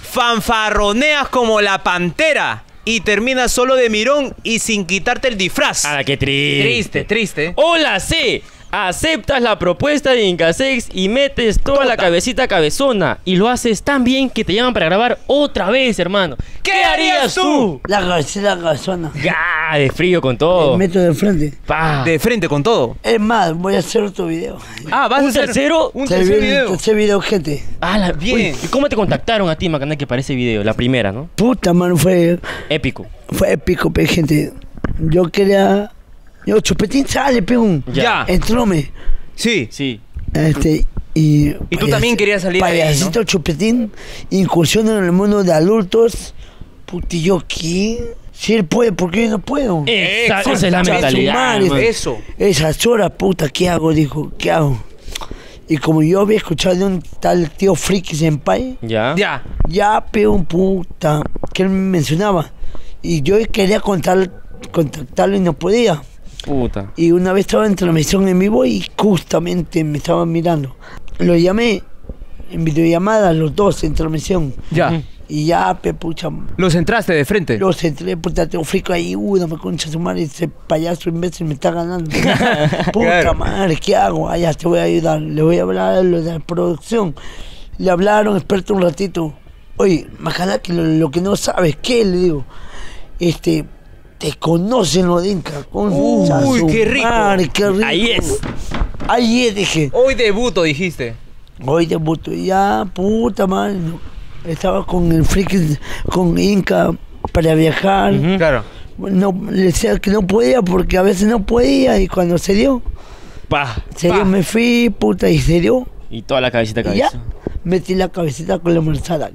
Fanfarroneas como la Pantera y terminas solo de mirón y sin quitarte el disfraz. Ah, qué triste. Triste. O la C. Aceptas la propuesta de Incasex y metes toda la cabecita cabezona y lo haces tan bien que te llaman para grabar otra vez, hermano. ¿Qué harías tú? La cabecita cabezona. ¡Gah! De frío con todo. Me meto de frente. Pa. De frente con todo. Es más, voy a hacer otro video. Ah, ¿vas a hacer un tercer video? Un tercer video, gente. Ah, la bien. Uy, ¿cómo te contactaron a ti, Makanaky, para ese video? La primera, ¿no? Puta, mano, fue épico. Fue épico, pero gente, yo quería... Yo, Chupetín, sale, pegón. Ya. Entrome. Sí. Sí. Y tú también querías salir de ahí, ¿no? Chupetín incursiona en el mundo de adultos. Puti, yo, ¿qué? Si él puede, ¿por qué yo no puedo? Esa es la mentalidad. Eso. Esas horas, puta, ¿qué hago? Dijo, ¿qué hago? Y como yo había escuchado de un tal tío Friki Senpai. Ya. Ya. Ya, pegón, puta, que él me mencionaba. Y yo quería contactarlo y no podía. Puta. Y una vez estaba en transmisión en vivo y justamente me estaban mirando. Lo llamé en videollamada, los dos en transmisión. Ya. Y ya, pucha. ¿Los entraste de frente? Los entré, puta, tengo frico ahí, no me concha su madre, ese payaso imbécil me está ganando. Puta claro. Madre, ¿qué hago? Ah, ya te voy a ayudar, le voy a hablar a los de la producción. Le hablaron, experto un ratito. Oye, Makanaky, lo que no sabes, ¿qué? Le digo, te conocen los de Inca. Uy, qué rico. Madre, qué rico. Ahí es. Ahí es, dije. Hoy debuto, dijiste. Hoy debuto. Ya, puta madre. Estaba con el friki, con Inca para viajar. Claro. No, le decía que no podía porque a veces no podía y cuando se dio. Me fui, puta, y se dio. Y toda la cabecita cabeza. Ya, metí la cabecita con la manzana.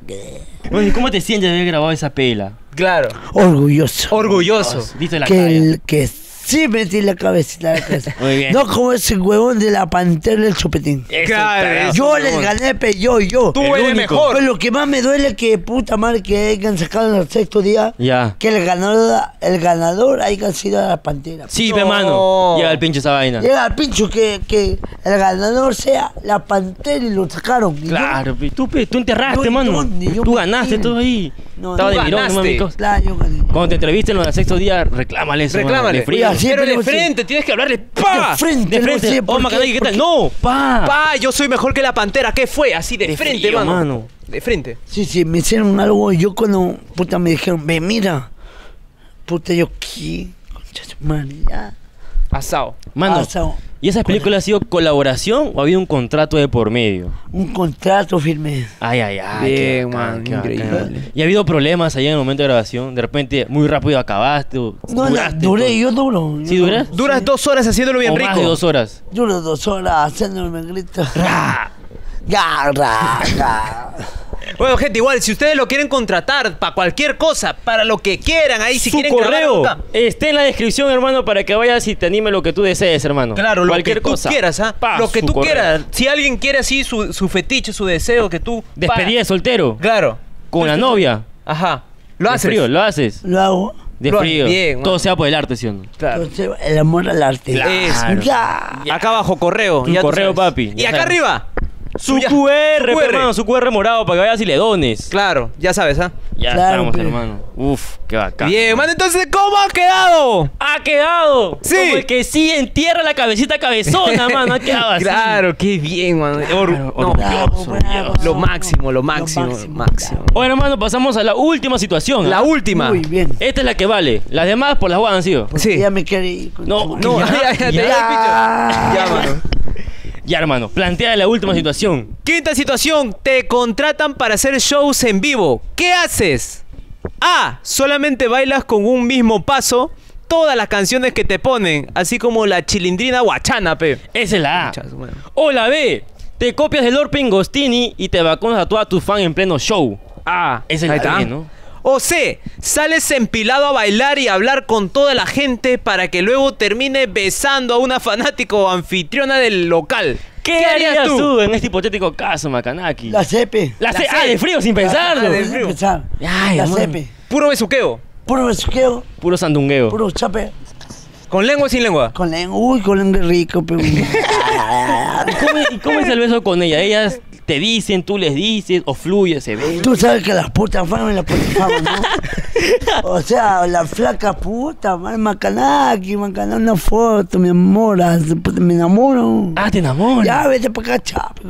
Oye, ¿cómo te sientes de haber grabado esa pela? Claro. Orgulloso. Orgulloso. Dito la que sí metí la cabecita de la cabeza. Muy bien. No como ese huevón de la Pantera del Chupetín. Claro. Yo les gané, pero yo. Tú eres mejor. Pero lo que más me duele es que puta madre que hayan sacado en el sexto día. Ya. Que el ganador haya sido a la Pantera. Sí, hermano. Llega al pincho esa vaina. Llega al pincho que el ganador sea la Pantera y lo sacaron. Claro. Tú enterraste, mano. Tú ganaste todo ahí. No, estaba de mirón, no, amigos. Cuando te entrevisten los del sexto día, reclámale eso. Reclámale. Pero de frente, tienes que hablarle. ¡Pa! De frente. No sé, oh, Makanaky, ¿qué tal? ¡No! ¡Pa! ¡Pa! Yo soy mejor que la Pantera. ¿Qué fue? Así de frente, frío, mano. De frente. Sí, me hicieron algo. Yo cuando, puta, me dijeron, ve, mira. Puta, yo, ¿qué? Concha su madre, ya. Asado. Mano. Asado. ¿Y esas películas ha sido colaboración o ha habido un contrato de por medio? Un contrato firme. Ay. Bien, man. Increíble. ¿Y ha habido problemas allá en el momento de grabación? De repente, muy rápido acabaste. Yo duro. ¿Sí duras? Sí. Duras 2 horas haciéndolo bien rico. Más de 2 horas. Duro 2 horas haciéndolo bien rico. Bueno, gente, igual, si ustedes lo quieren contratar para cualquier cosa, para lo que quieran, ahí si quieren correo está en la descripción, hermano, para que vayas y te anime lo que tú desees, hermano. Claro, cualquier lo que tú cosa. Quieras, ¿ah? Lo que tú correo. Quieras. Si alguien quiere así su fetiche, su deseo, que tú... Despedida de soltero. Claro. Con la novia. Ajá. ¿Lo haces? Frío, ¿lo haces? Lo hago. De frío. Bien, todo sea por el arte, ¿sí o no? Claro. Entonces, el amor al arte. Claro. Ya. Acá abajo, correo. Ya correo, papi. Y acá arriba. Su QR, hermano, su QR morado para que vayas y le dones. Claro, ya sabes, ¿ah? Ya claro, estamos, hermano. Uf, qué bacán. Bien, hermano, entonces, ¿cómo ha quedado? Ha quedado. Sí. Como el que sí entierra la cabecita cabezona, mano. Ha quedado así. Claro, qué bien, mano. Orgulloso. Lo máximo. Bueno, hermano, pasamos a la última situación. La última. Muy bien. Esta es la que vale. Las demás por las guadas han sido. Sí. Ya me quiere ir. No. Ya, mano. Ya, hermano, plantea la última situación. Quinta situación, te contratan para hacer shows en vivo. ¿Qué haces? A. Solamente bailas con un mismo paso todas las canciones que te ponen, así como la chilindrina guachana, pe. Esa es la A. O la B. Te copias de Lord Pingostini y te vacunas a toda tu fan en pleno show. Ah, esa es la B, ¿no? O C, sales empilado a bailar y hablar con toda la gente para que luego termine besando a una fanática o anfitriona del local. ¿Qué harías tú en este hipotético caso, Makanaky? La cepe. Ah, de frío, sin pensarlo. De frío. Ay, la cepe. Puro besuqueo. Puro besuqueo. Puro sandungueo. Puro chape. ¿Con lengua o sin lengua? Con lengua. Uy, con lengua rico. Pero... ¿Y cómo es el beso con ella? Ellas te dicen, tú les dices, o fluye ese beso. Tú sabes que las putas faman y las putas faman, ¿no? O sea, la flaca puta, Makanaky, Makanaky, una foto, mi amor, me enamoro. Ah, te enamoro. Ya, vete para acá, chapo.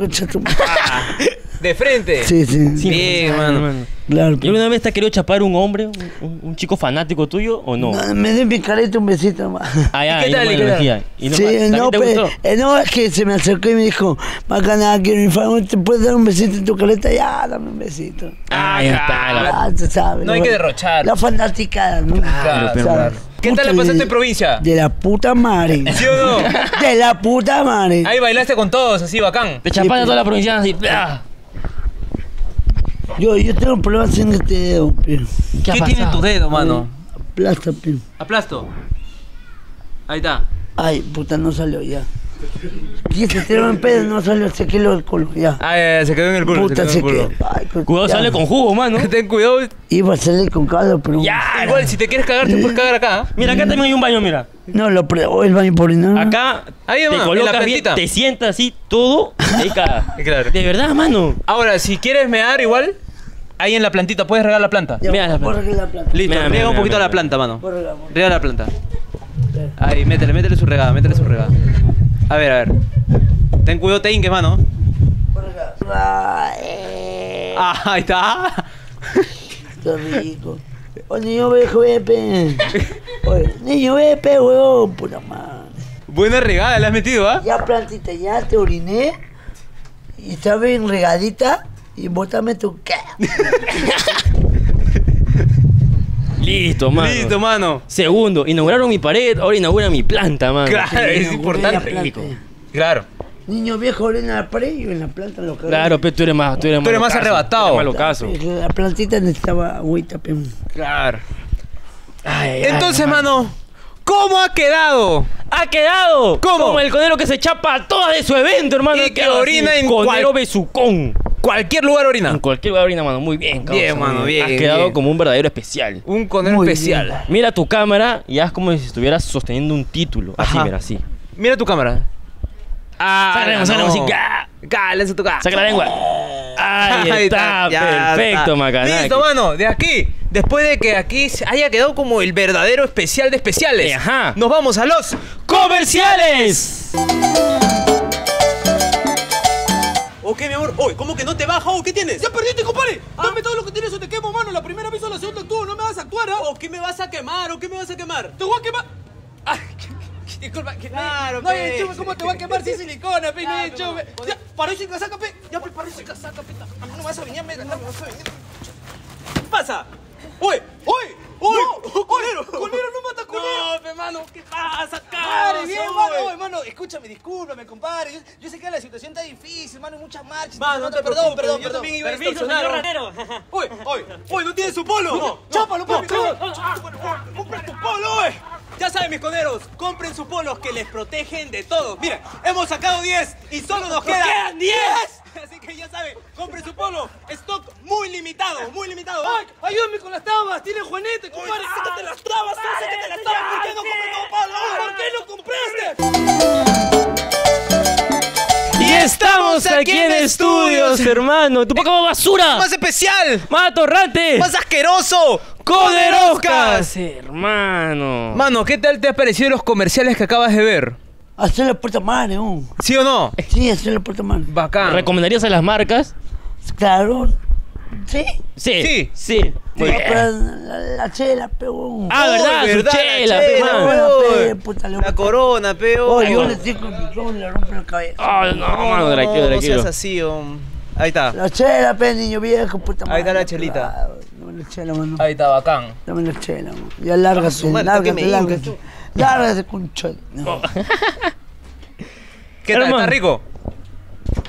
¿De frente? Sí, sí. Sí, mano. Claro. ¿Y alguna vez te ha querido chapar un hombre, un chico fanático tuyo o no? No, me di mi careta un besito más. Ah, ya, ¿qué tal? No, es que se me acercó y me dijo, Makanaky, mi fan, ¿te puedes dar un besito en tu careta? Ya, dame un besito. Ah, ya está. Tú sabes. No hay que derrochar. La fanaticada, ¿no? Claro, claro. ¿Qué tal la pasaste en provincia? De la puta madre. ¿Sí o no? De la puta madre. Ahí bailaste con todos, así, bacán. Te chapaste a toda la provincia, así. Yo tengo problemas en este dedo, pero... ¿Qué tiene en tu dedo, mano? Aplasta, pero... ¿Aplasto? Ahí está. Ay, puta, no salió ya. Y se tiró en pedo, no salió, se quedó el culo, ya. Ay, se quedó en el culo, puta, se quedó. Cuidado, ya. Sale con jugo, mano. Ten cuidado. Iba a salir con caldo, pero... Ya, igual, si te quieres cagar, te puedes cagar acá. Mira, acá también hay un baño, mira. No, lo pruebo, el baño por nada. Acá, ahí, te colocas bien, te sientas así, todo, ahí cagas. Claro. De verdad, mano. Ahora, si quieres mear igual, ahí en la plantita, puedes regar la planta. Mira la planta. Listo, riega un poquito a la planta, mano. Riega la planta. Ahí, métele su regada, métele su regada. A ver, a ver. Ten cuidado, te hinques, mano. Ah, ahí está. Qué rico. Oye, niño viejo, Pepe. Oye, niño Pepe, huevón, puta madre. Buena regada, la has metido, ¿ah? Ya, plantita, ya te oriné. Y está bien regadita. Y bótame tu cara. Listo, mano. Listo, mano. Segundo, inauguraron mi pared, ahora inauguran mi planta, mano. Claro, es importante. Claro. Niño viejo, orina la pared y en la planta lo cago. Claro, pero tú eres más arrebatado. Malo caso. La plantita necesitaba agüita, pero... Claro. Ay, entonces, mano, ¿cómo ha quedado? ¡Ha quedado! ¿Cómo? Como el conero que se chapa a todas de su evento, hermano. Y que orina en conero besucón. Cualquier lugar orina. En cualquier lugar orina, mano. Muy bien, cabrón. Bien, mano, bien. Has quedado bien. Como un verdadero especial. Un conero especial. Bien. Mira tu cámara y haz como si estuvieras sosteniendo un título. Así, ajá. Mira, así. Mira tu cámara. Ah, sácala, así. Cálense tu cara. Saca la lengua. Ahí está. Perfecto, Makanaky. Listo, mano. De aquí, después de que aquí haya quedado como el verdadero especial de especiales, ajá, nos vamos a los comerciales. Ok, mi amor. Oye, ¿cómo que no te baja? ¿O qué tienes? Ya perdiste, compadre. ¿Ah? Dame todo lo que tienes o te quemo, mano. La primera vez o la segunda actúo. No me vas a actuar, ¿ah? ¿O qué me vas a quemar? ¿O qué me vas a quemar? Te voy a quemar. Ay, disculpa. Claro, no hay enchufe. ¿Cómo te voy a quemar sin silicona, pe? No hay enchufe. Ya, parece casaca, pe. Ya, pe, parece casaca, pe. A mí no vas a venir, me vas a venir. ¿Qué pasa? Oye, oye. ¡Uy! No, ¡Colero! ¡Colero no mata a Colero! No, hermano, ¿qué pasa, cara? Bien, hermano, hermano, escúchame, discúlpame, compadre. Yo sé que la situación está difícil, hermano, hay muchas marchas. Mano, no te preocupes, perdón. Yo también iba a extorsionar. ¡Permiso, señor ratero! ¡Uy, uy! ¡Uy, no tienes su polo! ¡No! ¡Chápalo, papi! ¡Compra tu polo, uy! Ya saben, mis coneros, compren sus polos que les protegen de todo. Miren, hemos sacado 10 y solo nos quedan 10. Así que ya saben, compren su polo. Stock muy limitado, muy limitado. Ay, ayúdame con las trabas, tiene Juanete, compadre. Sácate las trabas, sácate las trabas. ¿Por qué no compré todo polo? ¿Por qué no compraste? Y estamos aquí en estudios, hermano. Tu poca basura. Más especial. Más atorrante. Más asqueroso. ¡Coderoscas! Hermano. Mano, ¿qué tal te ha parecido los comerciales que acabas de ver? Hacer la puerta madre, ¿no? ¿Sí o no? Sí, hacer la puerta madre. Bacán. ¿Recomendarías a las marcas? Claro. ¿Sí? Sí. Sí. Sí. Bueno, pero la chela, peón. Ah, ¿verdad? ¿Verdad? Chela, peón. La corona, peón. Yo le tengo el micrófono y le rompo la cabeza. Ah, no, mano, tranquilo, tranquilo. No seas así, ahí está. La chela, pe, niño viejo, puta madre. Ahí está la chelita. Dame la chela, mano. Ahí está, bacán. Dame la chela, mano. Ya lárgase, lárgase. Lárgase con chela. ¿Qué tal? ¿Está rico?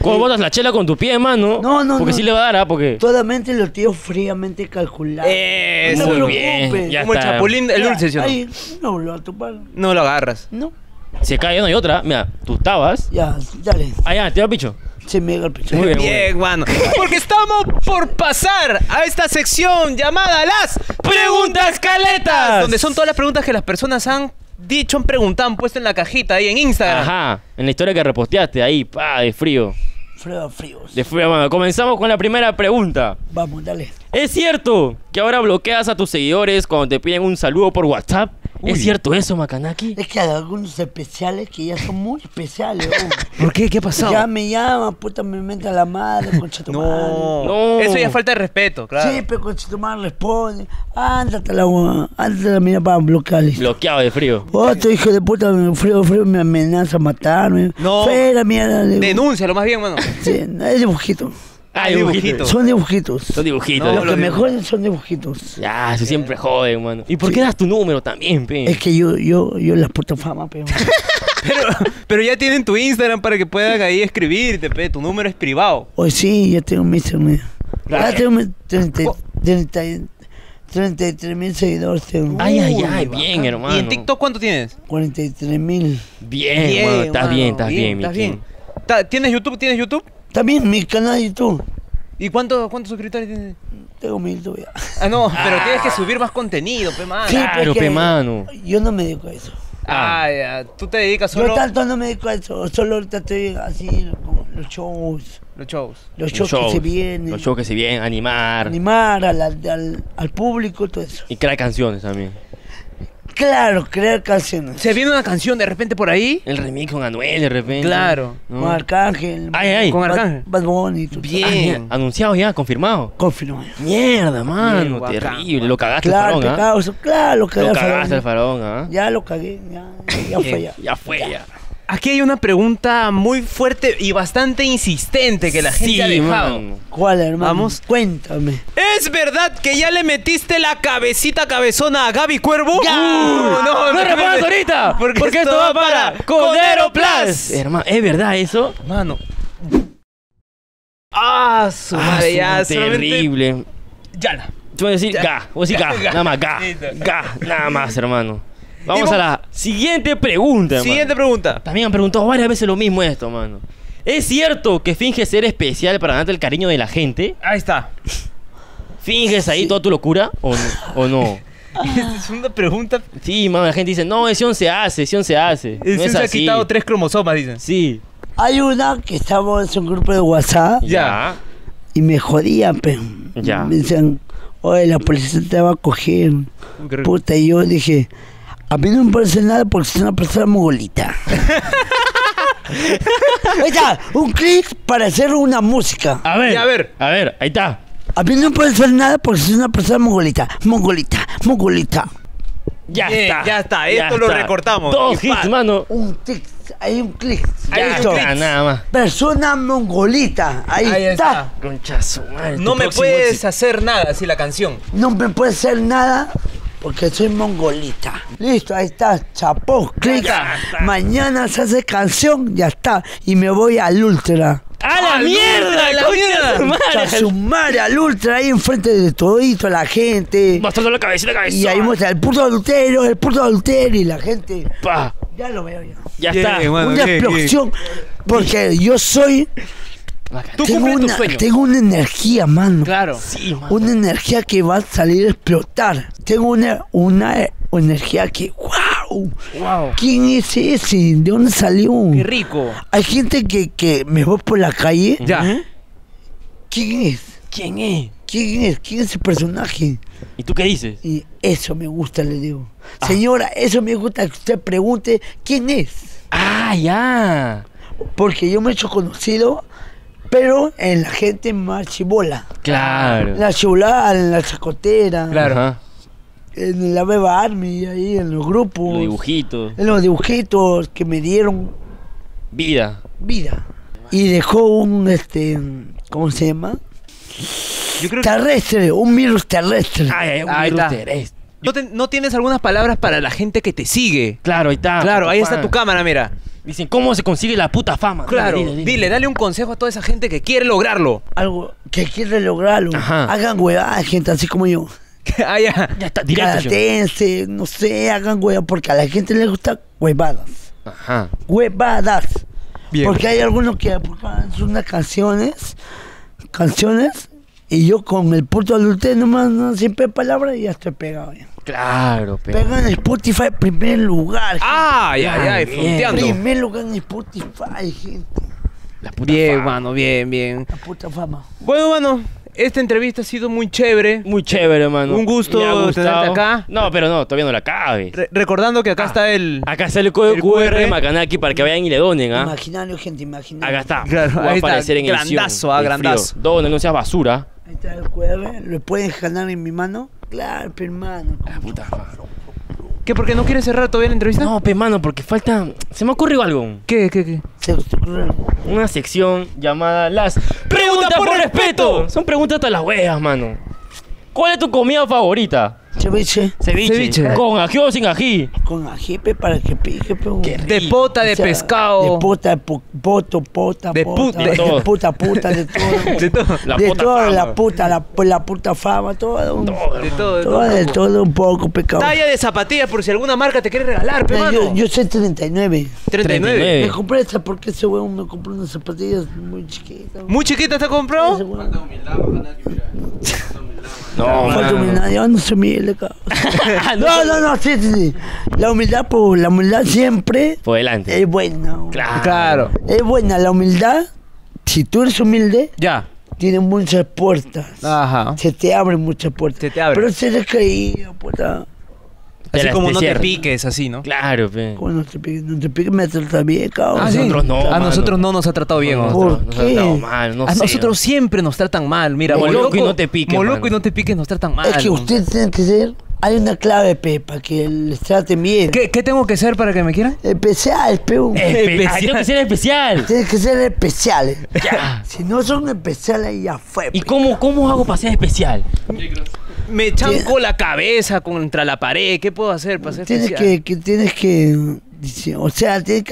¿Cómo botas la chela con tu pie, mano? No, no, porque no, sí le va a dar, ¿ah? Porque... Solamente lo tiro fríamente calculado. No te preocupes. Ya como está. El chapulín, el dulce, ¿sí o no? Ahí, no lo atopar. No lo agarras. No. Se cae una y otra. Mira, tú estabas. Ya, dale. Ah, ya, te va el picho. Se me da el picho. Muy bien, bien, bueno. Porque estamos por pasar a esta sección llamada las preguntas caletas. Donde son todas las preguntas que las personas han dicho, han preguntado, han puesto en la cajita ahí en Instagram. Ajá, en la historia que reposteaste ahí, pa, de frío. Frío, fríos. De frío, mano. Comenzamos con la primera pregunta. Vamos, dale. ¿Es cierto que ahora bloqueas a tus seguidores cuando te piden un saludo por WhatsApp? Uy. ¿Es cierto eso, Makanaky? Es que hay algunos especiales que ya son muy especiales. ¿Por qué? ¿Qué ha pasado? Ya me llaman, puta, me menta la madre, concha tu madre. No, eso ya es falta de respeto, claro. Sí, pero concha tu madre responde. Ándate la guana, ándate la mía para bloquear. Bloqueado de frío. Otro hijo de puta, frío, frío, me amenaza a matarme. No. Fera, mierda. Denúncialo más bien, mano. Sí, es dibujito. Ah, dibujitos. Son dibujitos. Son dibujitos. No, los que mejor son dibujitos. Ya, se siempre joden, mano. ¿Y por qué das tu número también, pe? Es que yo las puta fama, pe. Pero ya tienen tu Instagram para que puedan ahí escribirte, pe. Tu número es privado. Hoy sí, ya tengo mi Instagram. Ya tengo 33.000 seguidores. Ay, ay, ay, bien, hermano. ¿Y en TikTok cuánto tienes? 43.000. Bien, hermano. Estás bien, estás bien, mi bien. ¿Tienes YouTube? ¿Tienes YouTube? También mi canal de YouTube. ¿Y cuántos suscriptores tienes? Tengo 1000 todavía. Ah, no, pero tienes que subir más contenido, pe mano. Sí, claro, pe mano. Yo no me dedico a eso. Ah, ya. Tú te dedicas solo... Yo tanto no me dedico a eso. Solo ahorita estoy así, los shows. Los shows. Los shows que se vienen. Los shows que se vienen, animar. Animar al público, todo eso. Y crear canciones también. Claro, crear canciones. ¿Se viene una canción de repente por ahí? El remix con Anuel de repente. Claro, ¿no? Con Arcángel. Ay, ay. Con Arcángel. Bad Bunny. Bien. Ay, anunciado ya, confirmado. Confirmado. Mierda, mano. Bien, terrible. Guacán. Lo cagaste, claro, el farón, ¿ah? Claro, lo cagaste. Lo cagaste el farón, ¿ah? Ya lo cagué. Ya fue ya. Ya fue ya. Aquí hay una pregunta muy fuerte y bastante insistente que la gente ha dejado. Man. ¿Cuál, hermano? Vamos, cuéntame. ¿Es verdad que ya le metiste la cabecita cabezona a Gaby Cuervo? ¡Ya! No, no respondas ahorita. Porque esto va para Codero Plus. Hermano, ¿es verdad eso? Mano. Ah, su madre, ya, terrible. Yala. Yo voy a decir ga. Voy a decir ga. Nada más, ga. Ga. Nada más, hermano. Vamos a la siguiente pregunta, hermano. Siguiente pregunta. También han preguntado varias veces lo mismo esto, mano. ¿Es cierto que finges ser especial para ganarte el cariño de la gente? Ahí está. ¿Finges ahí toda tu locura o no? ¿O no? Es una pregunta. Sí, mano, la gente dice, no, Sion se hace, Sion se hace. Sion se ha quitado 3 cromosomas, dicen. Sí. Hay una que estamos en un grupo de WhatsApp. Ya. Y me jodían, pero ya. Me decían, oye, la policía te va a coger. Puta, y yo dije... A mí no me parece nada porque soy una persona mogolita. Ahí está, un clic para hacer una música. A ver, sí, a ver, ahí está. A mí no me parece nada porque soy una persona mogolita. Mogolita. Ya está. Esto lo recortamos. 2 hits, mano. Un clic, hay un clic. Ahí está, nada más. Persona mongolita, ahí está. Conchazo, madre. No me puedes hacer nada, así la canción. No me puedes hacer nada. Porque soy mongolita. Listo, ahí está. Chapó, clica. Mañana se hace canción, ya está. Y me voy al Ultra. ¡A la mierda! ¡La mierda! ¡A sumar al Ultra ahí enfrente de todito la gente! Mostrando la cabecita, Y ahí muestra el puto adultero y la gente. ¡Pa! Ya lo veo ya. Ya está. Una explosión. Porque yo soy... Tengo una energía, mano. Claro. Sí, mano. Una energía que va a salir a explotar. Tengo una energía que... ¡Wow! ¿Quién es ese? ¿De dónde salió? ¡Qué rico! Hay gente que me va por la calle. Ya. ¿Quién es? ¿Quién es ese personaje? ¿Y tú qué dices? Y eso me gusta, le digo. Ah. Señora, eso me gusta que usted pregunte quién es. ¡Ah, ya! Porque yo me he hecho conocido... Pero en la gente más chibola. Claro. La chibolada, en la chacotera. Claro. Ajá. En la Beba Army, ahí, en los grupos. Los dibujitos. En los dibujitos que me dieron... Vida. Y dejó un, ¿cómo se llama? Yo creo terrestre, que... un virus terrestre. Un virus terrestre. ¿No tienes algunas palabras para la gente que te sigue? Claro, ahí está. Claro, ahí está tu cámara, mira. Dicen, ¿cómo se consigue la puta fama? Claro, dile, dale un consejo a toda esa gente que quiere lograrlo. Algo que quiere lograrlo. Ajá. Hagan huevadas, gente, así como yo. Ah, ya. Ya está, directo. Calatense, no sé, hagan huevadas, porque a la gente le gusta huevadas. Ajá. Huevadas. Bien. Porque hay algunos que aportan unas canciones, y yo con el puto adultero nomás, no, siempre palabras y ya estoy pegado. Ya. Claro, pero. Pega en Spotify en primer lugar. Ah, gente. Ya, fronteando. En primer lugar en Spotify, gente. La puta bien, fama. Mano, bien. La puta fama. Bueno, mano, esta entrevista ha sido muy chévere. Muy chévere, mano. Un gusto tenerte acá. No, pero no, todavía no la acabes. Recordando que acá está el... Acá está el código QR de Makanaky para que vayan y le donen, ¿ah? Imaginario, gente, imaginario. Acá está. Claro, va a aparecer en edición. Grandazo, grandazo. Donen, no seas basura. Ahí está el QR, lo puedes ganar en mi mano. Claro, pe, hermano. La puta fama. ¿Qué? ¿Por qué no quieres cerrar todavía la entrevista? No, pe, mano, porque falta... Se me ha ocurrido algo. ¿Qué? Se me ocurrió una sección llamada las... ¡Preguntas por respeto! Son preguntas hasta las huevas, mano. ¿Cuál es tu comida favorita? Ceviche. ¿Con ají o sin ají? Con ají, pe, para que pique, pe. De pota, de pescado. De pota, pota. De puta. De puta, de todo. De todo. La puta fama, todo. De todo un poco, pecado. Talla de zapatillas por si alguna marca te quiere regalar, pe, mano. Yo soy 39. ¿39? Me compré esta porque ese huevón me compró unas zapatillas muy chiquitas. ¿Muy chiquitas te compró? Falta humildad, ojalá que mira. No, humildad, yo no soy humilde, cabrón. No, sí. La humildad siempre. Por delante. Es buena. Claro. Es buena la humildad. Si tú eres humilde, ya. Tiene muchas puertas. Ajá. Se te abren muchas puertas. Pero se les caía, puta. Así como no te piques, así, ¿no? Claro, pe. Como no te piques, me trata bien, cabrón. A nosotros no nos ha tratado bien. ¿Por qué? A nosotros siempre nos tratan mal. Mira, Moloco y no te piques. Moloco y no te piques nos tratan mal. Es que usted tiene que ser... Hay una clave, pe, para que les traten bien. ¿Qué tengo que ser para que me quieran? Especial, pe. Tengo que ser especial. Tienes que ser especial. Ya. Si no son especiales, ya fue. ¿Y cómo hago para ser especial? Me chanco la cabeza contra la pared. ¿Qué puedo hacer para ser especial? Tienes que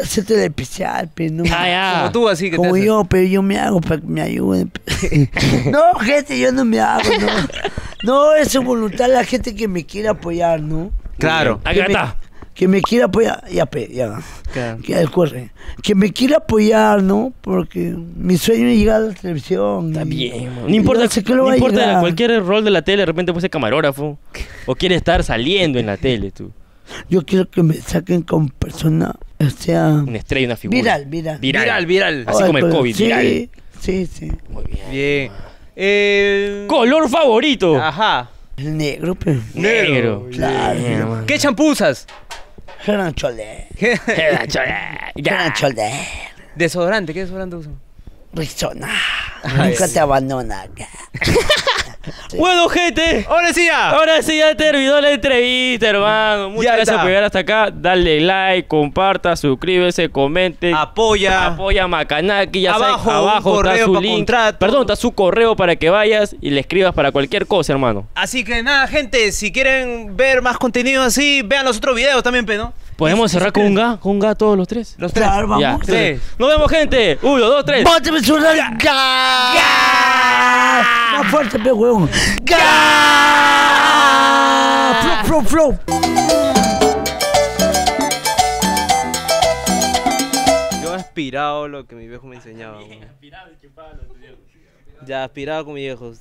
hacerte de especial, pero no. Como tú, así que como te yo, pero yo me hago para que me ayuden. No, gente, yo no me hago, no. No, es su voluntad la gente que me quiere apoyar, ¿no? Claro. Acá está. Que me quiera apoyar, ya. Claro. Que me quiera apoyar, ¿no? Porque mi sueño es llegar a la televisión. Está bien, man. No importa cualquier rol de la tele, de repente puede ser camarógrafo. O quiere estar saliendo en la tele, tú. Yo quiero que me saquen con persona, o sea... Una estrella, una figura. Viral. Así como el COVID, sí, viral. Sí. Muy bien. Color favorito. Ajá. El negro, pero... Negro. Claro. Yeah, ¿qué champú usas? Gerán Cholder. ¿Desodorante? ¿Qué desodorante usan? Rizona. Nunca te abandona. Sí. Bueno, gente, ahora sí ya terminó la entrevista, hermano. Muchas gracias por llegar hasta acá. Dale like, comparta, suscríbese, comente. Apoya a Makanaky. Ya abajo, sabes, abajo está su link. Perdón, está su correo para que vayas y le escribas para cualquier cosa, hermano. Así que nada, gente, si quieren ver más contenido así, vean los otros videos también, ¿no? ¿Podemos cerrar con un ga todos los tres? Los tres. Claro, vamos. Ya, tres. Nos vemos, gente. 1, 2, 3. ¡Bóteme su ya! ¡Ya! ¡Más fuerte, pe, huevón! ¡Ya! ¡Flow! Yo he aspirado lo que mi viejo me enseñaba. Aspirado y chupaba los viejos. Ya, aspirado con mi viejo.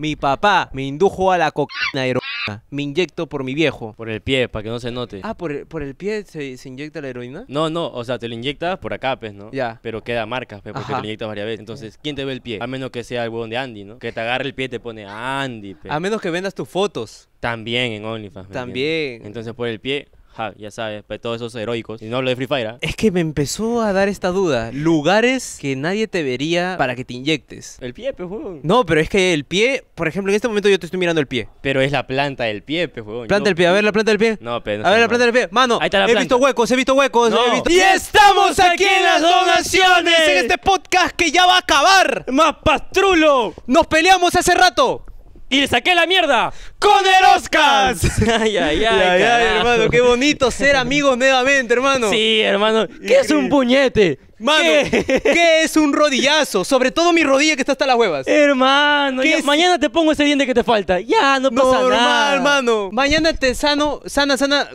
Mi papá me indujo a la cocaína heroína. Me inyecto por mi viejo. Por el pie, para que no se note. Ah, ¿por el pie se inyecta la heroína? No, o sea, te lo inyectas por acá, pues, ¿no? Ya. Pero queda marcas, pues, porque te lo inyectas varias veces. Entonces, ¿quién te ve el pie? A menos que sea el huevón de Andy, ¿no? Que te agarre el pie y te pone Andy, pues. A menos que vendas tus fotos. También en OnlyFans. También. Entonces, por el pie... Ja, ya sabes, pues todos esos heroicos. Y no hablo de Free Fire, ¿eh? Es que me empezó a dar esta duda. Lugares que nadie te vería para que te inyectes. El pie, pues, huevón. No, pero es que el pie, por ejemplo, en este momento yo te estoy mirando el pie. Pero es la planta del pie, pues, huevón. Planta del pie, a ver la planta del pie. No, pero no. A ver la planta del pie. Mano, ahí está la planta. He visto huecos. No. Y estamos aquí en las donaciones. En este podcast que ya va a acabar. Más pastrulo. Nos peleamos hace rato. Y le saqué la mierda con el Oscar. Ay, ay, ay, ay, ay, hermano. Qué bonito ser amigos nuevamente, hermano. Sí, hermano. ¿Qué es un puñete? Mano, ¿qué es un rodillazo? Sobre todo mi rodilla que está hasta las huevas. Hermano, ya, mañana te pongo ese diente que te falta. Ya, no pasa nada. Hermano. Mañana te sana,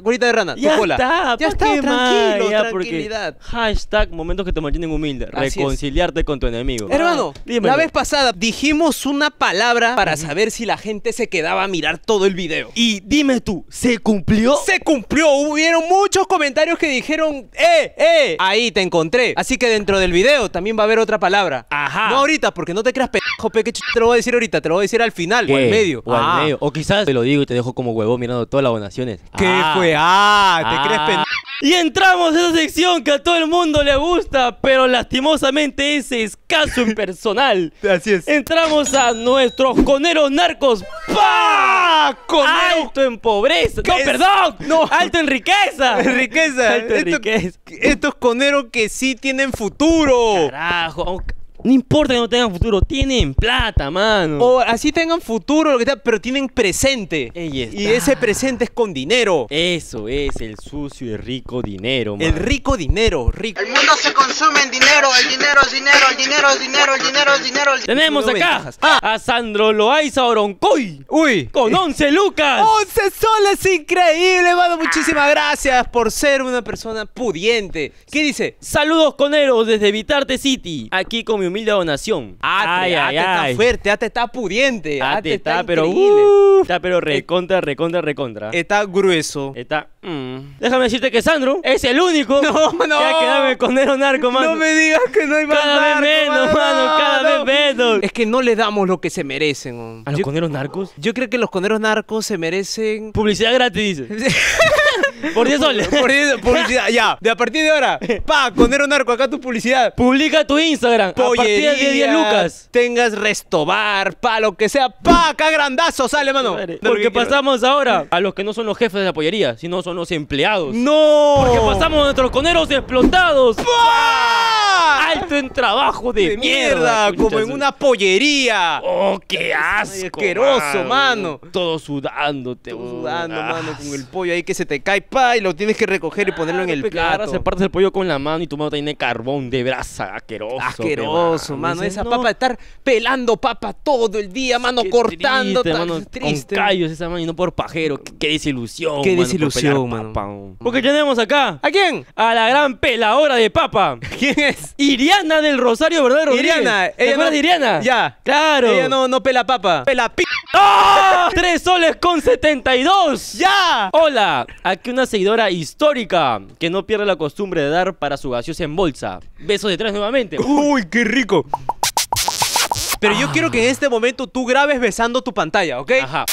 colita de rana. Ya tu cola. Ya está, tranquilo, ya, tranquilidad. Hashtag momentos que te mantienen humilde. Así reconciliarte es. Con tu enemigo. Hermano, dímelo. La vez pasada dijimos una palabra para saber si la gente se quedaba a mirar todo el video. Y dime tú, ¿se cumplió? Se cumplió. Hubieron muchos comentarios que dijeron, ahí te encontré. Así que dentro del video también va a haber otra palabra. Ajá. No ahorita, porque no te creas pendejo, que te lo voy a decir ahorita, te lo voy a decir al final. ¿Qué? O al medio. O al medio. O quizás te lo digo y te dejo como huevón mirando todas las donaciones. ¿Qué fue? Te crees pendejo. Y entramos a esa sección que a todo el mundo le gusta, pero lastimosamente es escaso en personal. Así es. Entramos a nuestros coneros narcos. ¡Pah! ¡Conero! ¡Alto en pobreza! ¡No, perdón! No. ¡Alto en riqueza! ¡Riqueza! ¡Alto en riqueza! Estos coneros que sí tienen futuro. ¡Carajo! No importa que no tengan futuro, tienen plata, mano. O así tengan futuro, lo que sea, pero tienen presente. Y ese presente es con dinero. Eso es el sucio y rico dinero, mano. El rico dinero, rico. El mundo se consume en dinero, el dinero es dinero, el dinero es dinero, el dinero es dinero. Tenemos acá a Sandro Loaiza Oroncoy. Uy. Con 11 lucas. 11 soles, increíble, mano. Muchísimas gracias por ser una persona pudiente. ¿Qué dice? Saludos, coneros, desde Vitarte City. Aquí con mi humilde donación. Ay, ay, ay. Está fuerte, Ate está pudiente. Ate está pero está pero recontra. Está grueso. Está. Déjame decirte que Sandro es el único que ha quedado el conero narco, mano. No me digas que no hay más narco. Cada vez menos, mano. Cada vez menos. Es que no le damos lo que se merecen. ¿A los coneros narcos? Yo creo que los coneros narcos se merecen publicidad gratis, dice. Por 10 soles. Por 10 publicidad, ya. De a partir de ahora, conero narco, acá tu publicidad. Publica tu Instagram. Pollería, a partir de 10 lucas. Tengas restobar, lo que sea. Acá grandazo sale, mano. Porque pasamos ahora a los que no son los jefes de la pollería, sino son los empleados. ¡No! Porque pasamos a nuestros coneros explotados. Alto en trabajo de mierda. Como en una pollería. ¡Oh, qué asco! Asqueroso, mano. Todo sudándote. Todo sudando, mano, con el pollo ahí que se te cae. Y lo tienes que recoger y ponerlo en el plato. Se parte el pollo con la mano y tu mano tiene carbón de brasa. Asqueroso. Asqueroso, mano. Esa papa de estar pelando papa todo el día, mano, cortando. Triste. Con callos esa mano y no por pajero. Qué desilusión. Qué desilusión, mano. Porque tenemos acá. ¿A quién? A la gran peladora de papa. ¿Quién es? Iriana del Rosario, ¿verdad, Rodríguez? Iriana. ¿Te acuerdas de Iriana? Ya. Claro. Ella no pela papa. Pela p. ¡Oh! 3 soles con 72. ¡Ya! Hola, aquí una seguidora histórica que no pierde la costumbre de dar para su gaseosa en bolsa. Besos de tres nuevamente. ¡Uy, qué rico! Pero yo quiero que en este momento tú grabes besando tu pantalla, ¿ok? Ajá.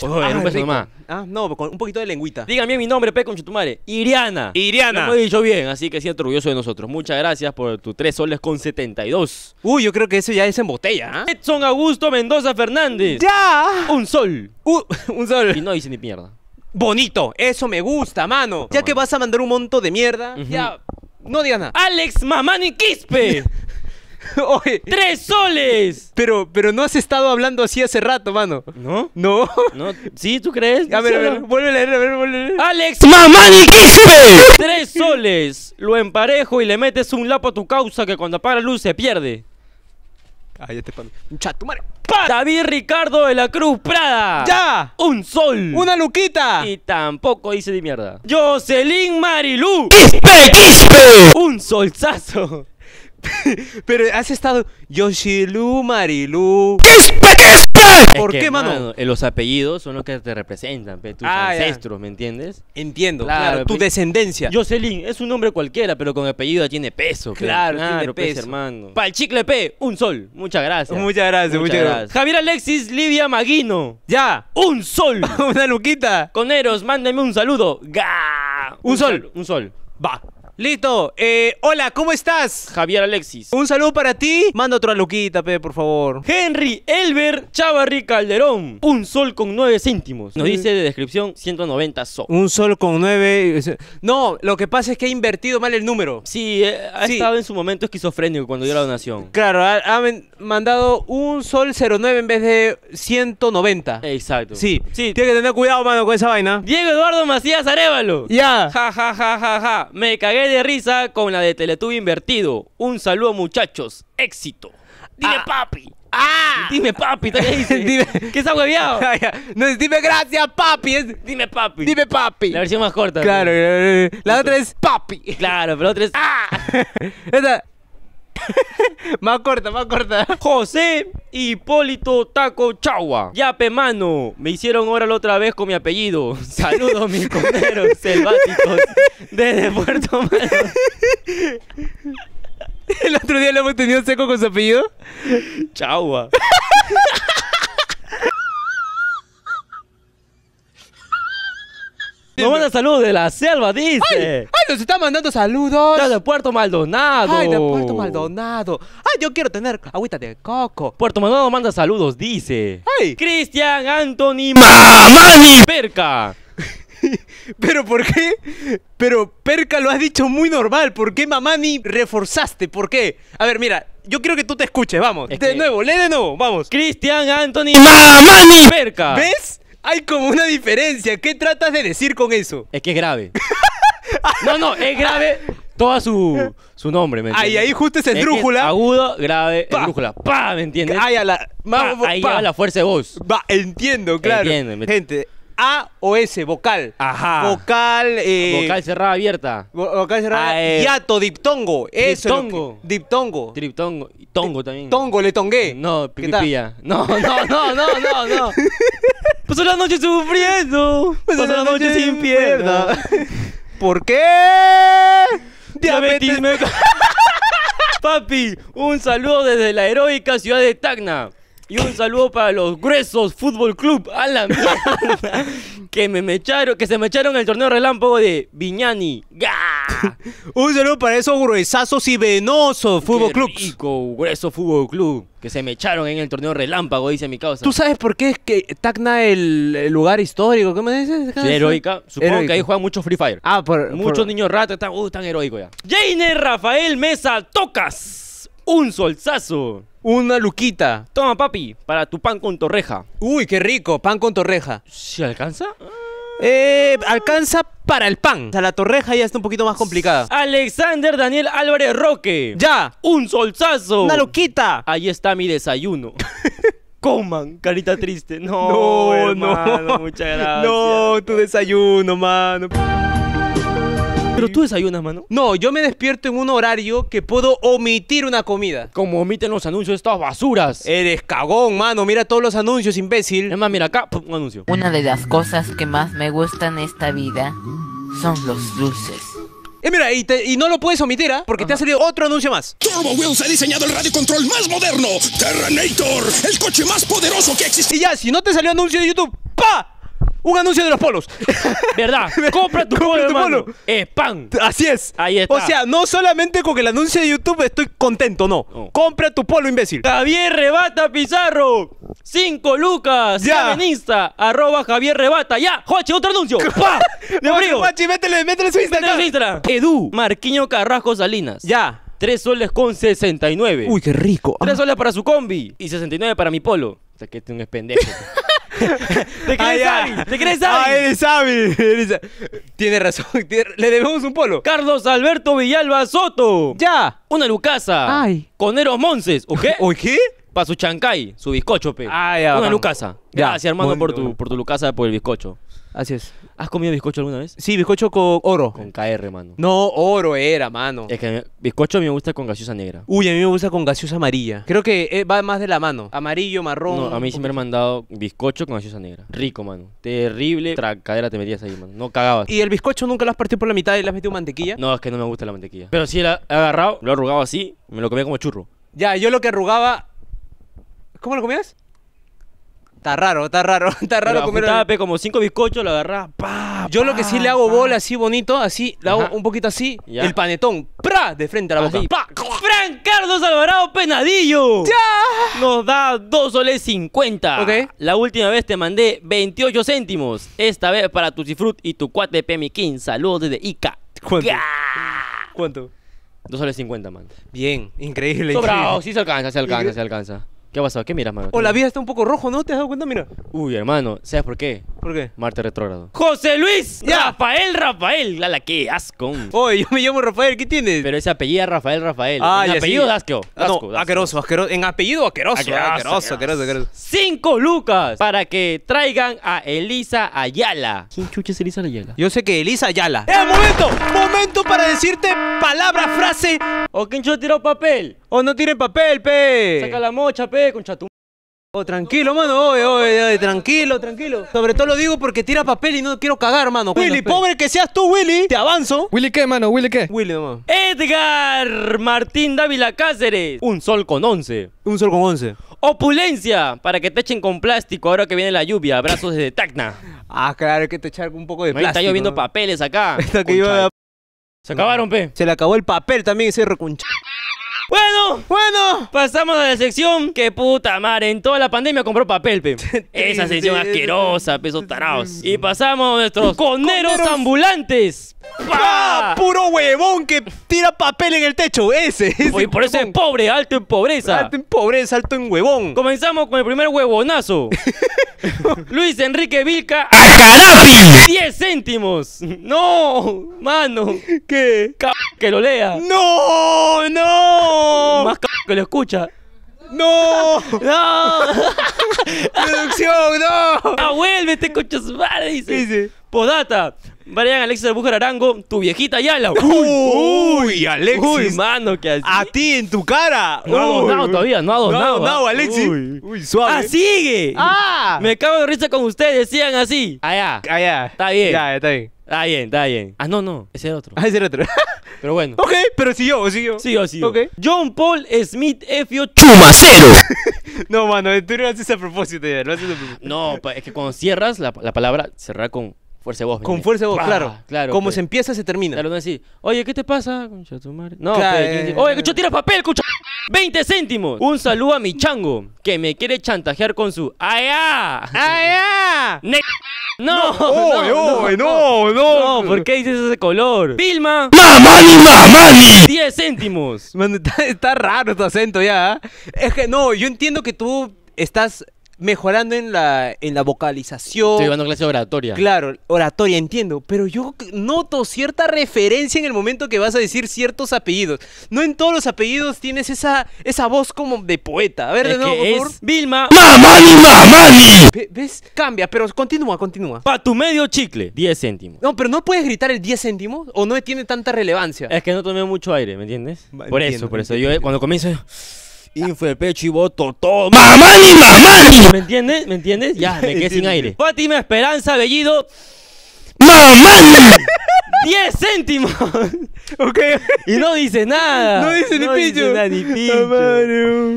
Un beso nomás. No, con un poquito de lengüita. Díganme mi nombre, P. Conchetumare. Iriana. Iriana. Lo hemos dicho bien, así que siento orgulloso de nosotros. Muchas gracias por tus 3 soles con 72. Uy, yo creo que eso ya es en botella. Edson Augusto Mendoza Fernández. ¡Ya! Un sol. Un sol. Y no dice ni mierda. Bonito. Eso me gusta, mano. Ya que vas a mandar un monto de mierda, ya. No digas nada. Alex Mamani Quispe. Oye. 3 soles. Pero no has estado hablando así hace rato, mano. ¿No? No. No. ¿Sí? ¿Tú crees? A ver, vuelve a leer, Alex Mamani Quispe. 3 soles. Lo emparejo y le metes un lapo a tu causa que cuando apaga la luz se pierde. Cállate, pan. Chato, madre. David Ricardo de la Cruz Prada. ¡Ya! Un sol. Una luquita. Y tampoco hice de mierda. Jocelyn Marilú. ¡Quispe, Quispe! Un solzazo. Pero has estado Yoshilu Marilu. ¿Por qué, mano? Los apellidos son los que te representan, tus ancestros, ¿me entiendes? Entiendo, claro, tu descendencia. Jocelyn es un nombre cualquiera, pero con apellido tiene peso. Claro, tiene peso, hermano. Pal Chicle P, un sol. Muchas gracias. Muchas gracias, muchas gracias. Javier Alexis Livia Maguino. Ya, un sol. Una luquita. Coneros, mándame un saludo. Un sol. Un sol. Va. Listo. Hola, ¿cómo estás? Javier Alexis. Un saludo para ti. Manda otra luquita, pe, por favor. Henry Elber Chavarri Calderón. Un sol con 9 céntimos. Nos dice de descripción 190 so. Un sol con 9... No, lo que pasa es que he invertido mal el número. Sí, ha estado en su momento esquizofrénico cuando dio la donación. Claro, ha mandado un sol 09 en vez de 190. Exacto. Sí, sí. Tiene que tener cuidado, mano, con esa vaina. Diego Eduardo Macías Arévalo. Ya. Ja, ja, ja, ja, ja. Me cagué de risa con la de Teletubby invertido. Un saludo, muchachos. Éxito. Dime papi. Dime papi. Dime. ¿Qué está hueviado? No, dime gracias papi. Dime papi. Dime papi. La versión más corta. Claro. ¿No? La otra es papi. Claro, pero la otra es Esta... Más corta, más corta. José Hipólito Taco Chagua. Yape, mano. Me hicieron oral otra vez con mi apellido. Saludos, mis coneros selváticos desde Puerto Madero. El otro día lo hemos tenido seco con su apellido. Chagua. Nos manda saludos de la selva, dice. ¡Ay! ¡Nos está mandando saludos! ¡De Puerto Maldonado! ¡Ay, de Puerto Maldonado! ¡Ay, yo quiero tener agüita de coco! Puerto Maldonado manda saludos, dice. ¡Ay! Cristian Anthony Mamani Perca. ¿Pero por qué? Pero Perca lo has dicho muy normal. ¿Por qué Mamani reforzaste? ¿Por qué? A ver, mira. Yo quiero que tú te escuches, vamos. Es de nuevo, lee de nuevo, vamos. Cristian Anthony Mamani Perca. ¿Ves? Hay como una diferencia. ¿Qué tratas de decir con eso? Es que es grave. No, no, es grave todo su nombre, ¿me entiendes? Ahí, ahí justo es esdrújula. Es que agudo, grave, esdrújula. ¡Pah! ¿Me entiendes? Ahí a la, ahí va la fuerza de voz. Va, entiendo, claro. Entiendo. Gente, A o S, vocal. Ajá. Vocal. Vocal cerrada abierta. Vocal cerrada. Hiato, diptongo. Eso. Diptongo. Diptongo. Triptongo. Tongo también. Tongo, le tongué. No, pipilla. No, no, no, no, no, no. Pasó la noche sufriendo. Pasó la noche sin pierna. ¿Por qué? Diabetes me... Papi, un saludo desde la heroica ciudad de Tacna. Y un saludo para los gruesos Fútbol Club. A la mierda. Que se me echaron el torneo relámpago de Viñani. ¡Gah! Un saludo para esos gruesazos y venosos Fútbol Club. Qué rico, grueso Fútbol Club. Que se me echaron en el torneo relámpago, dice mi causa. ¿Tú sabes por qué es que Tacna el lugar histórico? ¿Qué me dices? Sí, heroica. Supongo que ahí juegan muchos Free Fire. Ah, muchos niños ratos están, están heroicos ya. Jainer Rafael Mesa Tocas. Un solzazo. Una luquita. Toma, papi, para tu pan con torreja. Uy, qué rico, pan con torreja. ¿Se alcanza? Alcanza para el pan. O sea, la torreja ya está un poquito más complicada. Alexander Daniel Álvarez Roque. Ya. Un solzazo. Una luquita. Ahí está mi desayuno. Coman, carita triste. No, no, hermano, no. Muchas gracias. No, tu desayuno, mano. ¿Pero tú desayunas, mano? No, yo me despierto en un horario que puedo omitir una comida. Como omiten los anuncios de estas basuras. Eres cagón, mano. Mira todos los anuncios, imbécil. Es más, mira acá, un anuncio. Una de las cosas que más me gustan en esta vida son los dulces. Mira, y no lo puedes omitir, ¿ah? Porque te ha salido otro anuncio más. Turbo Wheels ha diseñado el radiocontrol más moderno. Terrenator, el coche más poderoso que existe. Y ya, si no te salió anuncio de YouTube, ¡pa! Un anuncio de los polos. ¿Verdad? Compra tu polo. Spam. Así es. Ahí está. O sea, no solamente con el anuncio de YouTube estoy contento, no. Compra tu polo, imbécil. Javier Rebata Pizarro. 5 lucas. Ya. En Insta. @ Javier Rebata. Ya. Joche, otro anuncio. ¡Pah! De abrigo. Joche, métele su Instagram. Métele su Instagram. Edu Marquiño Carrasco Salinas. Ya. 3 soles con 69. Uy, qué rico. 3 soles para su combi. Y 69 para mi polo. O sea, que este no es pendejo. ¿Te crees Abby? ¿Te crees Abby? Ah, eres Abby. Tiene razón. Le debemos un polo. Carlos Alberto Villalba Soto. Ya. Una lucasa. Ay. Coneros Monces. ¿O qué? ¿O qué? Para su chancay, su bizcocho, pe. Ah, ya. Una lucasa. Gracias, hermano, bueno, por tu lucasa, por el bizcocho. Así es. ¿Has comido bizcocho alguna vez? Sí, bizcocho con oro. Con KR, mano. No, oro era, mano. Es que bizcocho a mí me gusta con gaseosa negra. Uy, a mí me gusta con gaseosa amarilla. Creo que va más de la mano. Amarillo, marrón. No, a mí siempre me han dado bizcocho con gaseosa negra. Rico, mano. Terrible tracadera te metías ahí, mano. No cagabas. ¿Y el bizcocho nunca lo has partido por la mitad y le has metido mantequilla? No, es que no me gusta la mantequilla. Pero sí, la he agarrado, lo he arrugado así, me lo comía como churro. Ya, yo lo que arrugaba... ¿Cómo lo comías? Está raro comer. Tape, como 5 bizcochos, lo agarrás. Yo lo que sí le hago bola así bonito, así, le hago un poquito así, ya. El panetón, ¡pra! De frente a la boca. Fran Carlos Alvarado Penadillo. ¡Ya! Nos da 2 soles 50. Ok. La última vez te mandé 28 céntimos. Esta vez para tu Tusifrut y tu cuate PM15. Saludos desde Ica. ¿Cuánto? ¿Cuánto? 2 soles 50, man. Bien, increíble. Sobrado, sí se alcanza. ¿Qué ha pasado? ¿Qué miras, mano? Oh, la vida está un poco rojo, ¿no? ¿Te has dado cuenta? Mira. Uy, hermano, ¿sabes por qué? ¿Por qué? Marte retrógrado. ¡José Luis! ¡Ya! ¡Rafael! ¡Lala, qué asco! Oye, yo me llamo Rafael, ¿qué tienes? Pero ese apellido es Rafael. Ah, en apellido sí. Asco. Asqueroso. En apellido asqueroso. 5 lucas para que traigan a Elisa Ayala. ¿Quién chucha es Elisa Ayala? Yo sé que Elisa Ayala. ¡Momento para decirte palabra, frase! ¿O quién yo tiró papel? ¡O no tiren papel, pe! Saca la mocha, pe. Con chatum... Oh, tranquilo, mano. Oye, tranquilo. Sobre todo lo digo porque tira papel y no quiero cagar, mano. Willy, pobre que seas tú, Willy. Te avanzo. ¿Willy qué, mano? Willy, mano. Edgar Martín Dávila Cáceres. 1 sol con 11. 1 sol con 11. Opulencia, para que te echen con plástico ahora que viene la lluvia. Abrazos desde Tacna. Ah, claro, hay que te echar un poco de plástico. Está lloviendo papeles acá. Se acabaron, pe. Se le acabó el papel también, ese recuncha. Bueno, pasamos a la sección. Que puta madre, en toda la pandemia compró papel, pe. Esa sección asquerosa, pesos tarados. Y pasamos a nuestros coneros ambulantes. ¡Ah! Puro huevón que tira papel en el techo. Ese oye, por eso es pobre, alto en pobreza. Alto en huevón. Comenzamos con el primer huevonazo. Luis Enrique Vilca Acarapi. 10 céntimos. No, mano. ¿Qué? Que lo lea. No. Más que lo escucha. ¡No! ¡Producción, no! ¡Vuélvete, concha su madre! Dice. Podata. Vayan Alexis de Bujar Arango, tu viejita Yala. ¡Uy, Alexis! ¡Uy, mano! ¿Qué así? ¡A ti, en tu cara! No ha donado todavía, no ha donado, Alexis. ¡Uy, suave! ¡Ah, sigue! ¡Ah! Me cago de risa con ustedes, sigan así. Allá. Está bien. Está bien. Ah, no. Ese era otro. Pero bueno. Ok, pero siguió. Okay. John Paul Smith Efio Chumacero. No, mano, tú no haces a propósito ya. No, es que cuando cierras la palabra, cerrar con fuerza de voz. Con fuerza de voz, claro. Como se empieza, se termina. Claro, no decir, oye, ¿qué te pasa? Concha tu madre. No, oye, que yo tiro papel, concha. 20 céntimos. Un saludo a mi chango, que me quiere chantajear con su ¡Ayá! No, ¿por qué dices ese color? Vilma. ¡Mamani! 10 céntimos. Man, está raro tu acento ya. Es que no, yo entiendo que tú estás mejorando en la vocalización. Estoy llevando clase de oratoria. Claro, oratoria, entiendo. Pero yo noto cierta referencia en el momento que vas a decir ciertos apellidos. No en todos los apellidos tienes esa voz como de poeta. A ver, de nuevo, por favor. Vilma. ¡Mamani! ¿Ves? Cambia, pero continúa. Pa' tu medio chicle, 10 céntimos. No, pero no puedes gritar el 10 céntimos o no tiene tanta relevancia. Es que no tomé mucho aire, ¿me entiendes? Por eso. Yo cuando comienzo... Info el pecho y voto todo. ¡Mamani! ¿Me entiendes? Ya, me quedé sin aire. Fátima Esperanza Bellido. ¡Mamani! 10 céntimos. Ok. Y no dice nada. No dice ni pincho.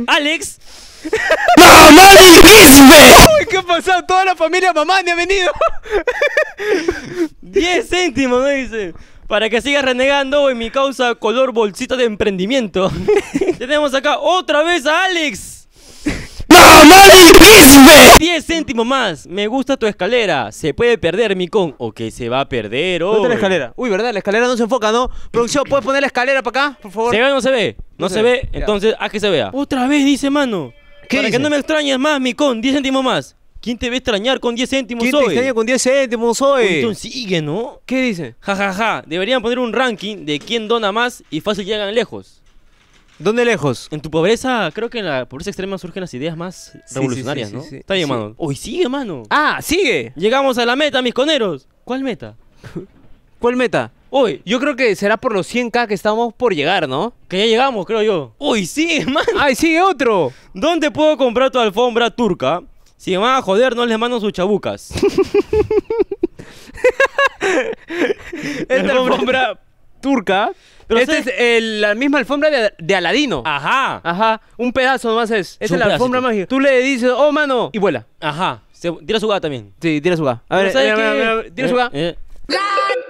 Alex. ¡Mamani Lisbe! ¡Uy, qué ha pasado! Toda la familia Mamani ha venido. 10 céntimos, no dice. Para que sigas renegando en mi causa color bolsita de emprendimiento. Tenemos acá otra vez a Alex. ¡Mamani Lisbe! 10 céntimos más. Me gusta tu escalera. Se puede perder, mi con. O que se va a perder. ¿Dónde está la escalera? Uy, ¿verdad? La escalera no se enfoca, ¿no? Producción, ¿puedes poner la escalera para acá, por favor? ¿Se ve o no se ve? No se ve. Entonces, haz que se vea. Otra vez dice, mano. Para que no me extrañes más, mi con. 10 céntimos más. ¿Quién te va a extrañar con 10 céntimos hoy? Entonces sigue, ¿no? ¿Qué dice? Ja. Deberían poner un ranking de quién dona más y fácil llegan lejos. ¿Dónde lejos? En tu pobreza, creo que en la pobreza extrema surgen las ideas más revolucionarias, ¿no? Sí. Está bien, mano. Hoy sigue, mano. ¡Ah, sigue! Llegamos a la meta, mis coneros. ¿Cuál meta? ¿Cuál meta? Hoy, yo creo que será por los 100K que estamos por llegar, ¿no? Que ya llegamos, creo yo. ¡Uy, sigue, mano! ¡Ay, sigue otro! ¿Dónde puedo comprar tu alfombra turca? Si me van a joder, no les mando sus chabucas. Esta alfombra turca. Pero esta es la misma alfombra de Aladino. Ajá. Ajá. Un pedazo nomás es. Esa es la alfombra mágica. Tú le dices, oh, mano, y vuela. Ajá. Tira su gato también. Sí, tira su gato. A ver, tira su gato.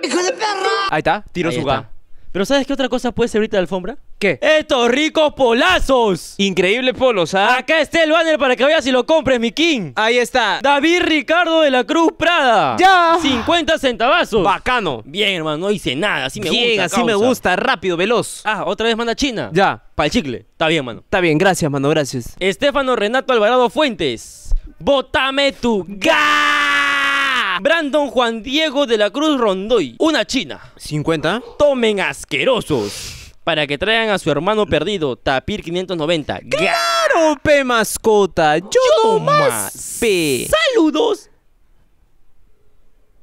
¡Hijo de perro! Ahí está, tiro su gato. Pero ¿sabes qué otra cosa puede ser ahorita de alfombra? ¿Qué? ¡Estos ricos polazos! Increíble polos, ¿ah? Acá está el banner para que vayas y lo compres, mi king. Ahí está. David Ricardo de la Cruz Prada. ¡Ya! 50 centavazos. Bacano. Bien, hermano, no hice nada. Así me gusta. Bien, así me gusta. Rápido, veloz. Ah, otra vez manda China. Ya. Para el chicle. Está bien, mano. Está bien, gracias, mano, gracias. Estefano Renato Alvarado Fuentes. ¡Bótame tu ga! Brandon Juan Diego de la Cruz Rondoy. Una china. 50. Tomen asquerosos. Para que traigan a su hermano perdido. Tapir 590. ¡Claro, pe mascota! ¡Yo no más, pe! ¡Saludos!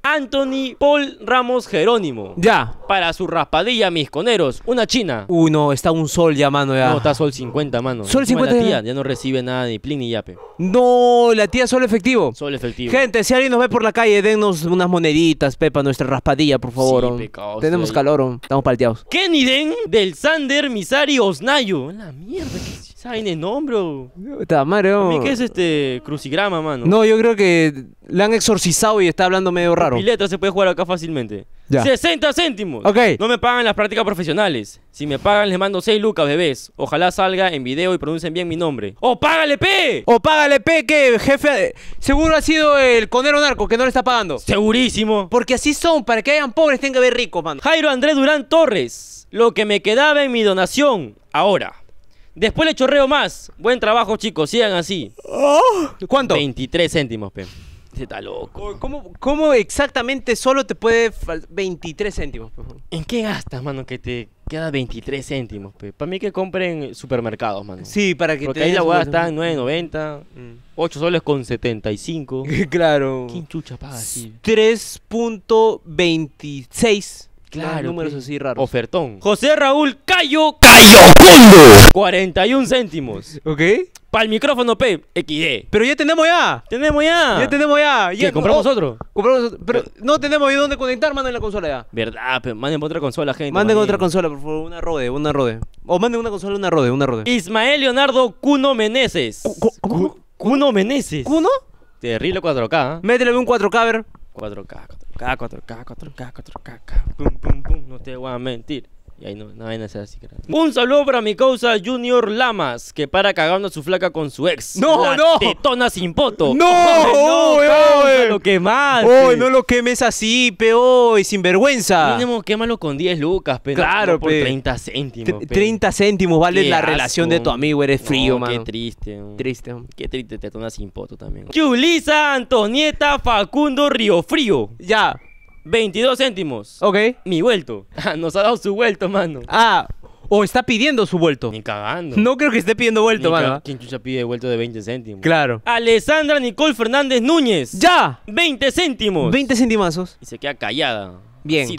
Anthony Paul Ramos Jerónimo. Ya. Para su raspadilla, mis coneros. Una china. Uy, no, está un sol ya, mano, ya. No, está sol 50, mano. Sol 50. La tía ya no recibe nada ni plin ni yape. No, la tía sol efectivo. Sol efectivo. Gente, si alguien nos ve por la calle, dennos unas moneditas, pepa, nuestra raspadilla, por favor. Sí, pecaos, tenemos calor, estamos palteados. Kenny Den del Sander Misari Osnayo. La mierda, ¿qué es? ¿Saben el nombre? Está Mario. ¿Qué es este crucigrama, mano? No, yo creo que le han exorcizado y está hablando medio raro. Mi letra se puede jugar acá fácilmente. Ya. 60 céntimos. Ok. No me pagan las prácticas profesionales. Si me pagan, les mando 6 lucas, bebés. Ojalá salga en video y pronuncien bien mi nombre. ¡Oh, págale, P! ¡Oh, págale, P! Que jefe. Seguro ha sido el conero narco que no le está pagando. Segurísimo. Porque así son. Para que hayan pobres, tenga que haber ricos, mano. Jairo Andrés Durán Torres. Lo que me quedaba en mi donación. Ahora. Después le chorreo más. Buen trabajo, chicos. Sigan así. ¿Cuánto? 23 céntimos, pe. Ese está loco. ¿Cómo exactamente solo te puede 23 céntimos, pe? ¿En qué gastas, mano, que te queda 23 céntimos, pe? Para mí que compren supermercados, mano. Sí, para que porque te ahí la hueá está en 9.90, 8 soles con 75. Claro. ¿Quién chucha paga así? 3.26. Claro, números así raros. Ofertón. José Raúl Cayo Fondo. 41 céntimos. Ok. Para el micrófono, P. XD. Pero ya tenemos ya. Tenemos ya. ¿Qué? ¿Compramos otro? Compramos otro. Pero no tenemos ahí dónde conectar, manden la consola ya. Verdad, pero manden otra consola, gente. Manden otra consola, por favor. Una rode. O manden una consola, una rode. Ismael Leonardo Cuno Meneses. ¿Cuno Meneses? ¿Cuno? Terrible 4K. Métele un 4K, ver. 4K. Pum, pum, pum. No te voy a mentir. Y ahí no hay nada así. Un saludo para mi causa Junior Lamas, que para cagando a su flaca con su ex. ¡No, no! Tetona sin poto. ¡No! ¡No, no lo quemaste! ¡Oh, no lo quemes así, peo! ¡Y sinvergüenza! Tenemos quémalo con 10 lucas, pero claro, por 30 céntimos. 30 céntimos vale la relación de tu amigo. Eres frío, mano. Qué triste. Triste. Qué triste, tetona sin poto también. Yulisa Antonieta Facundo Riofrío. Ya. 22 céntimos. Ok. Mi vuelto. Nos ha dado su vuelto, mano. Ah, o está pidiendo su vuelto. Ni cagando. No creo que esté pidiendo vuelto, mano. ¿Quién chucha pide vuelto de 20 céntimos? Claro. Alessandra Nicole Fernández Núñez. ¡Ya! 20 céntimos. 20 centimazos. Y se queda callada. Bien. Sí.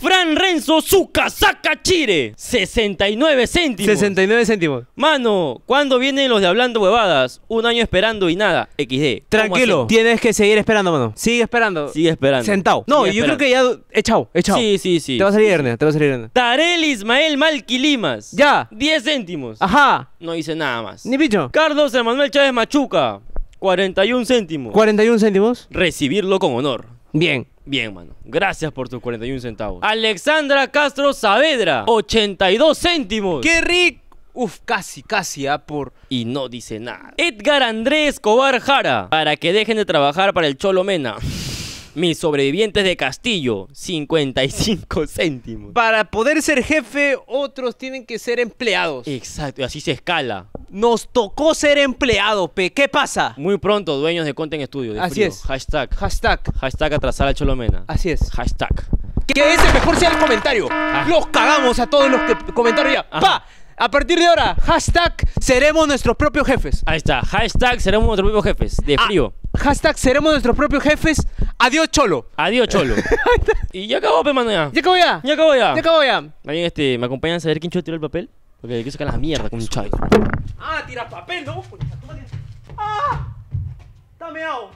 Fran Renzo Zuka Saca Chire. 69 céntimos. 69 céntimos. Mano, ¿cuándo vienen los de Hablando Huevadas? Un año esperando y nada. XD. Tranquilo. Tienes que seguir esperando, mano. Sigue esperando. Sigue esperando. Sentado. No, sigue yo esperando. Creo que ya... Echao. Sí. Te va a salir hernia. Tarel Ismael Malquilimas. Ya. 10 céntimos. Ajá. No hice nada más. Ni bicho. Carlos Emanuel Chávez Machuca. 41 céntimos. 41 céntimos. Recibirlo con honor. Bien. Bien, mano. Gracias por tus 41 centavos. Alexandra Castro Saavedra. 82 céntimos. ¡Qué rico! Uf, casi, por... Y no dice nada. Edgar Andrés Escobar Jara. Para que dejen de trabajar para el Cholo Mena. Mis sobrevivientes de Castillo. 55 céntimos. Para poder ser jefe, otros tienen que ser empleados. Exacto, así se escala. Nos tocó ser empleados, pe. ¿Qué pasa? Muy pronto, dueños de Content Studio. De así frío. Es. Hashtag atrasar al Cholo Mena. Así es. Hashtag. Que ese mejor sea el comentario. Ah. Los cagamos a todos los que comentaron ya. Ajá. ¡Pa! A partir de ahora, hashtag seremos nuestros propios jefes. Ahí está. Hashtag seremos nuestros propios jefes. De frío. Hashtag seremos nuestros propios jefes. Adiós, Cholo. Adiós, Cholo. Y ya acabó, pe, mano, ya. Ya acabó ya. También, ¿me acompañan a saber quién tiró el papel? Porque hay que sacar la mierda con un chai. Ah, tira papel, ¿no? ¡Ah! ¡Dame agua!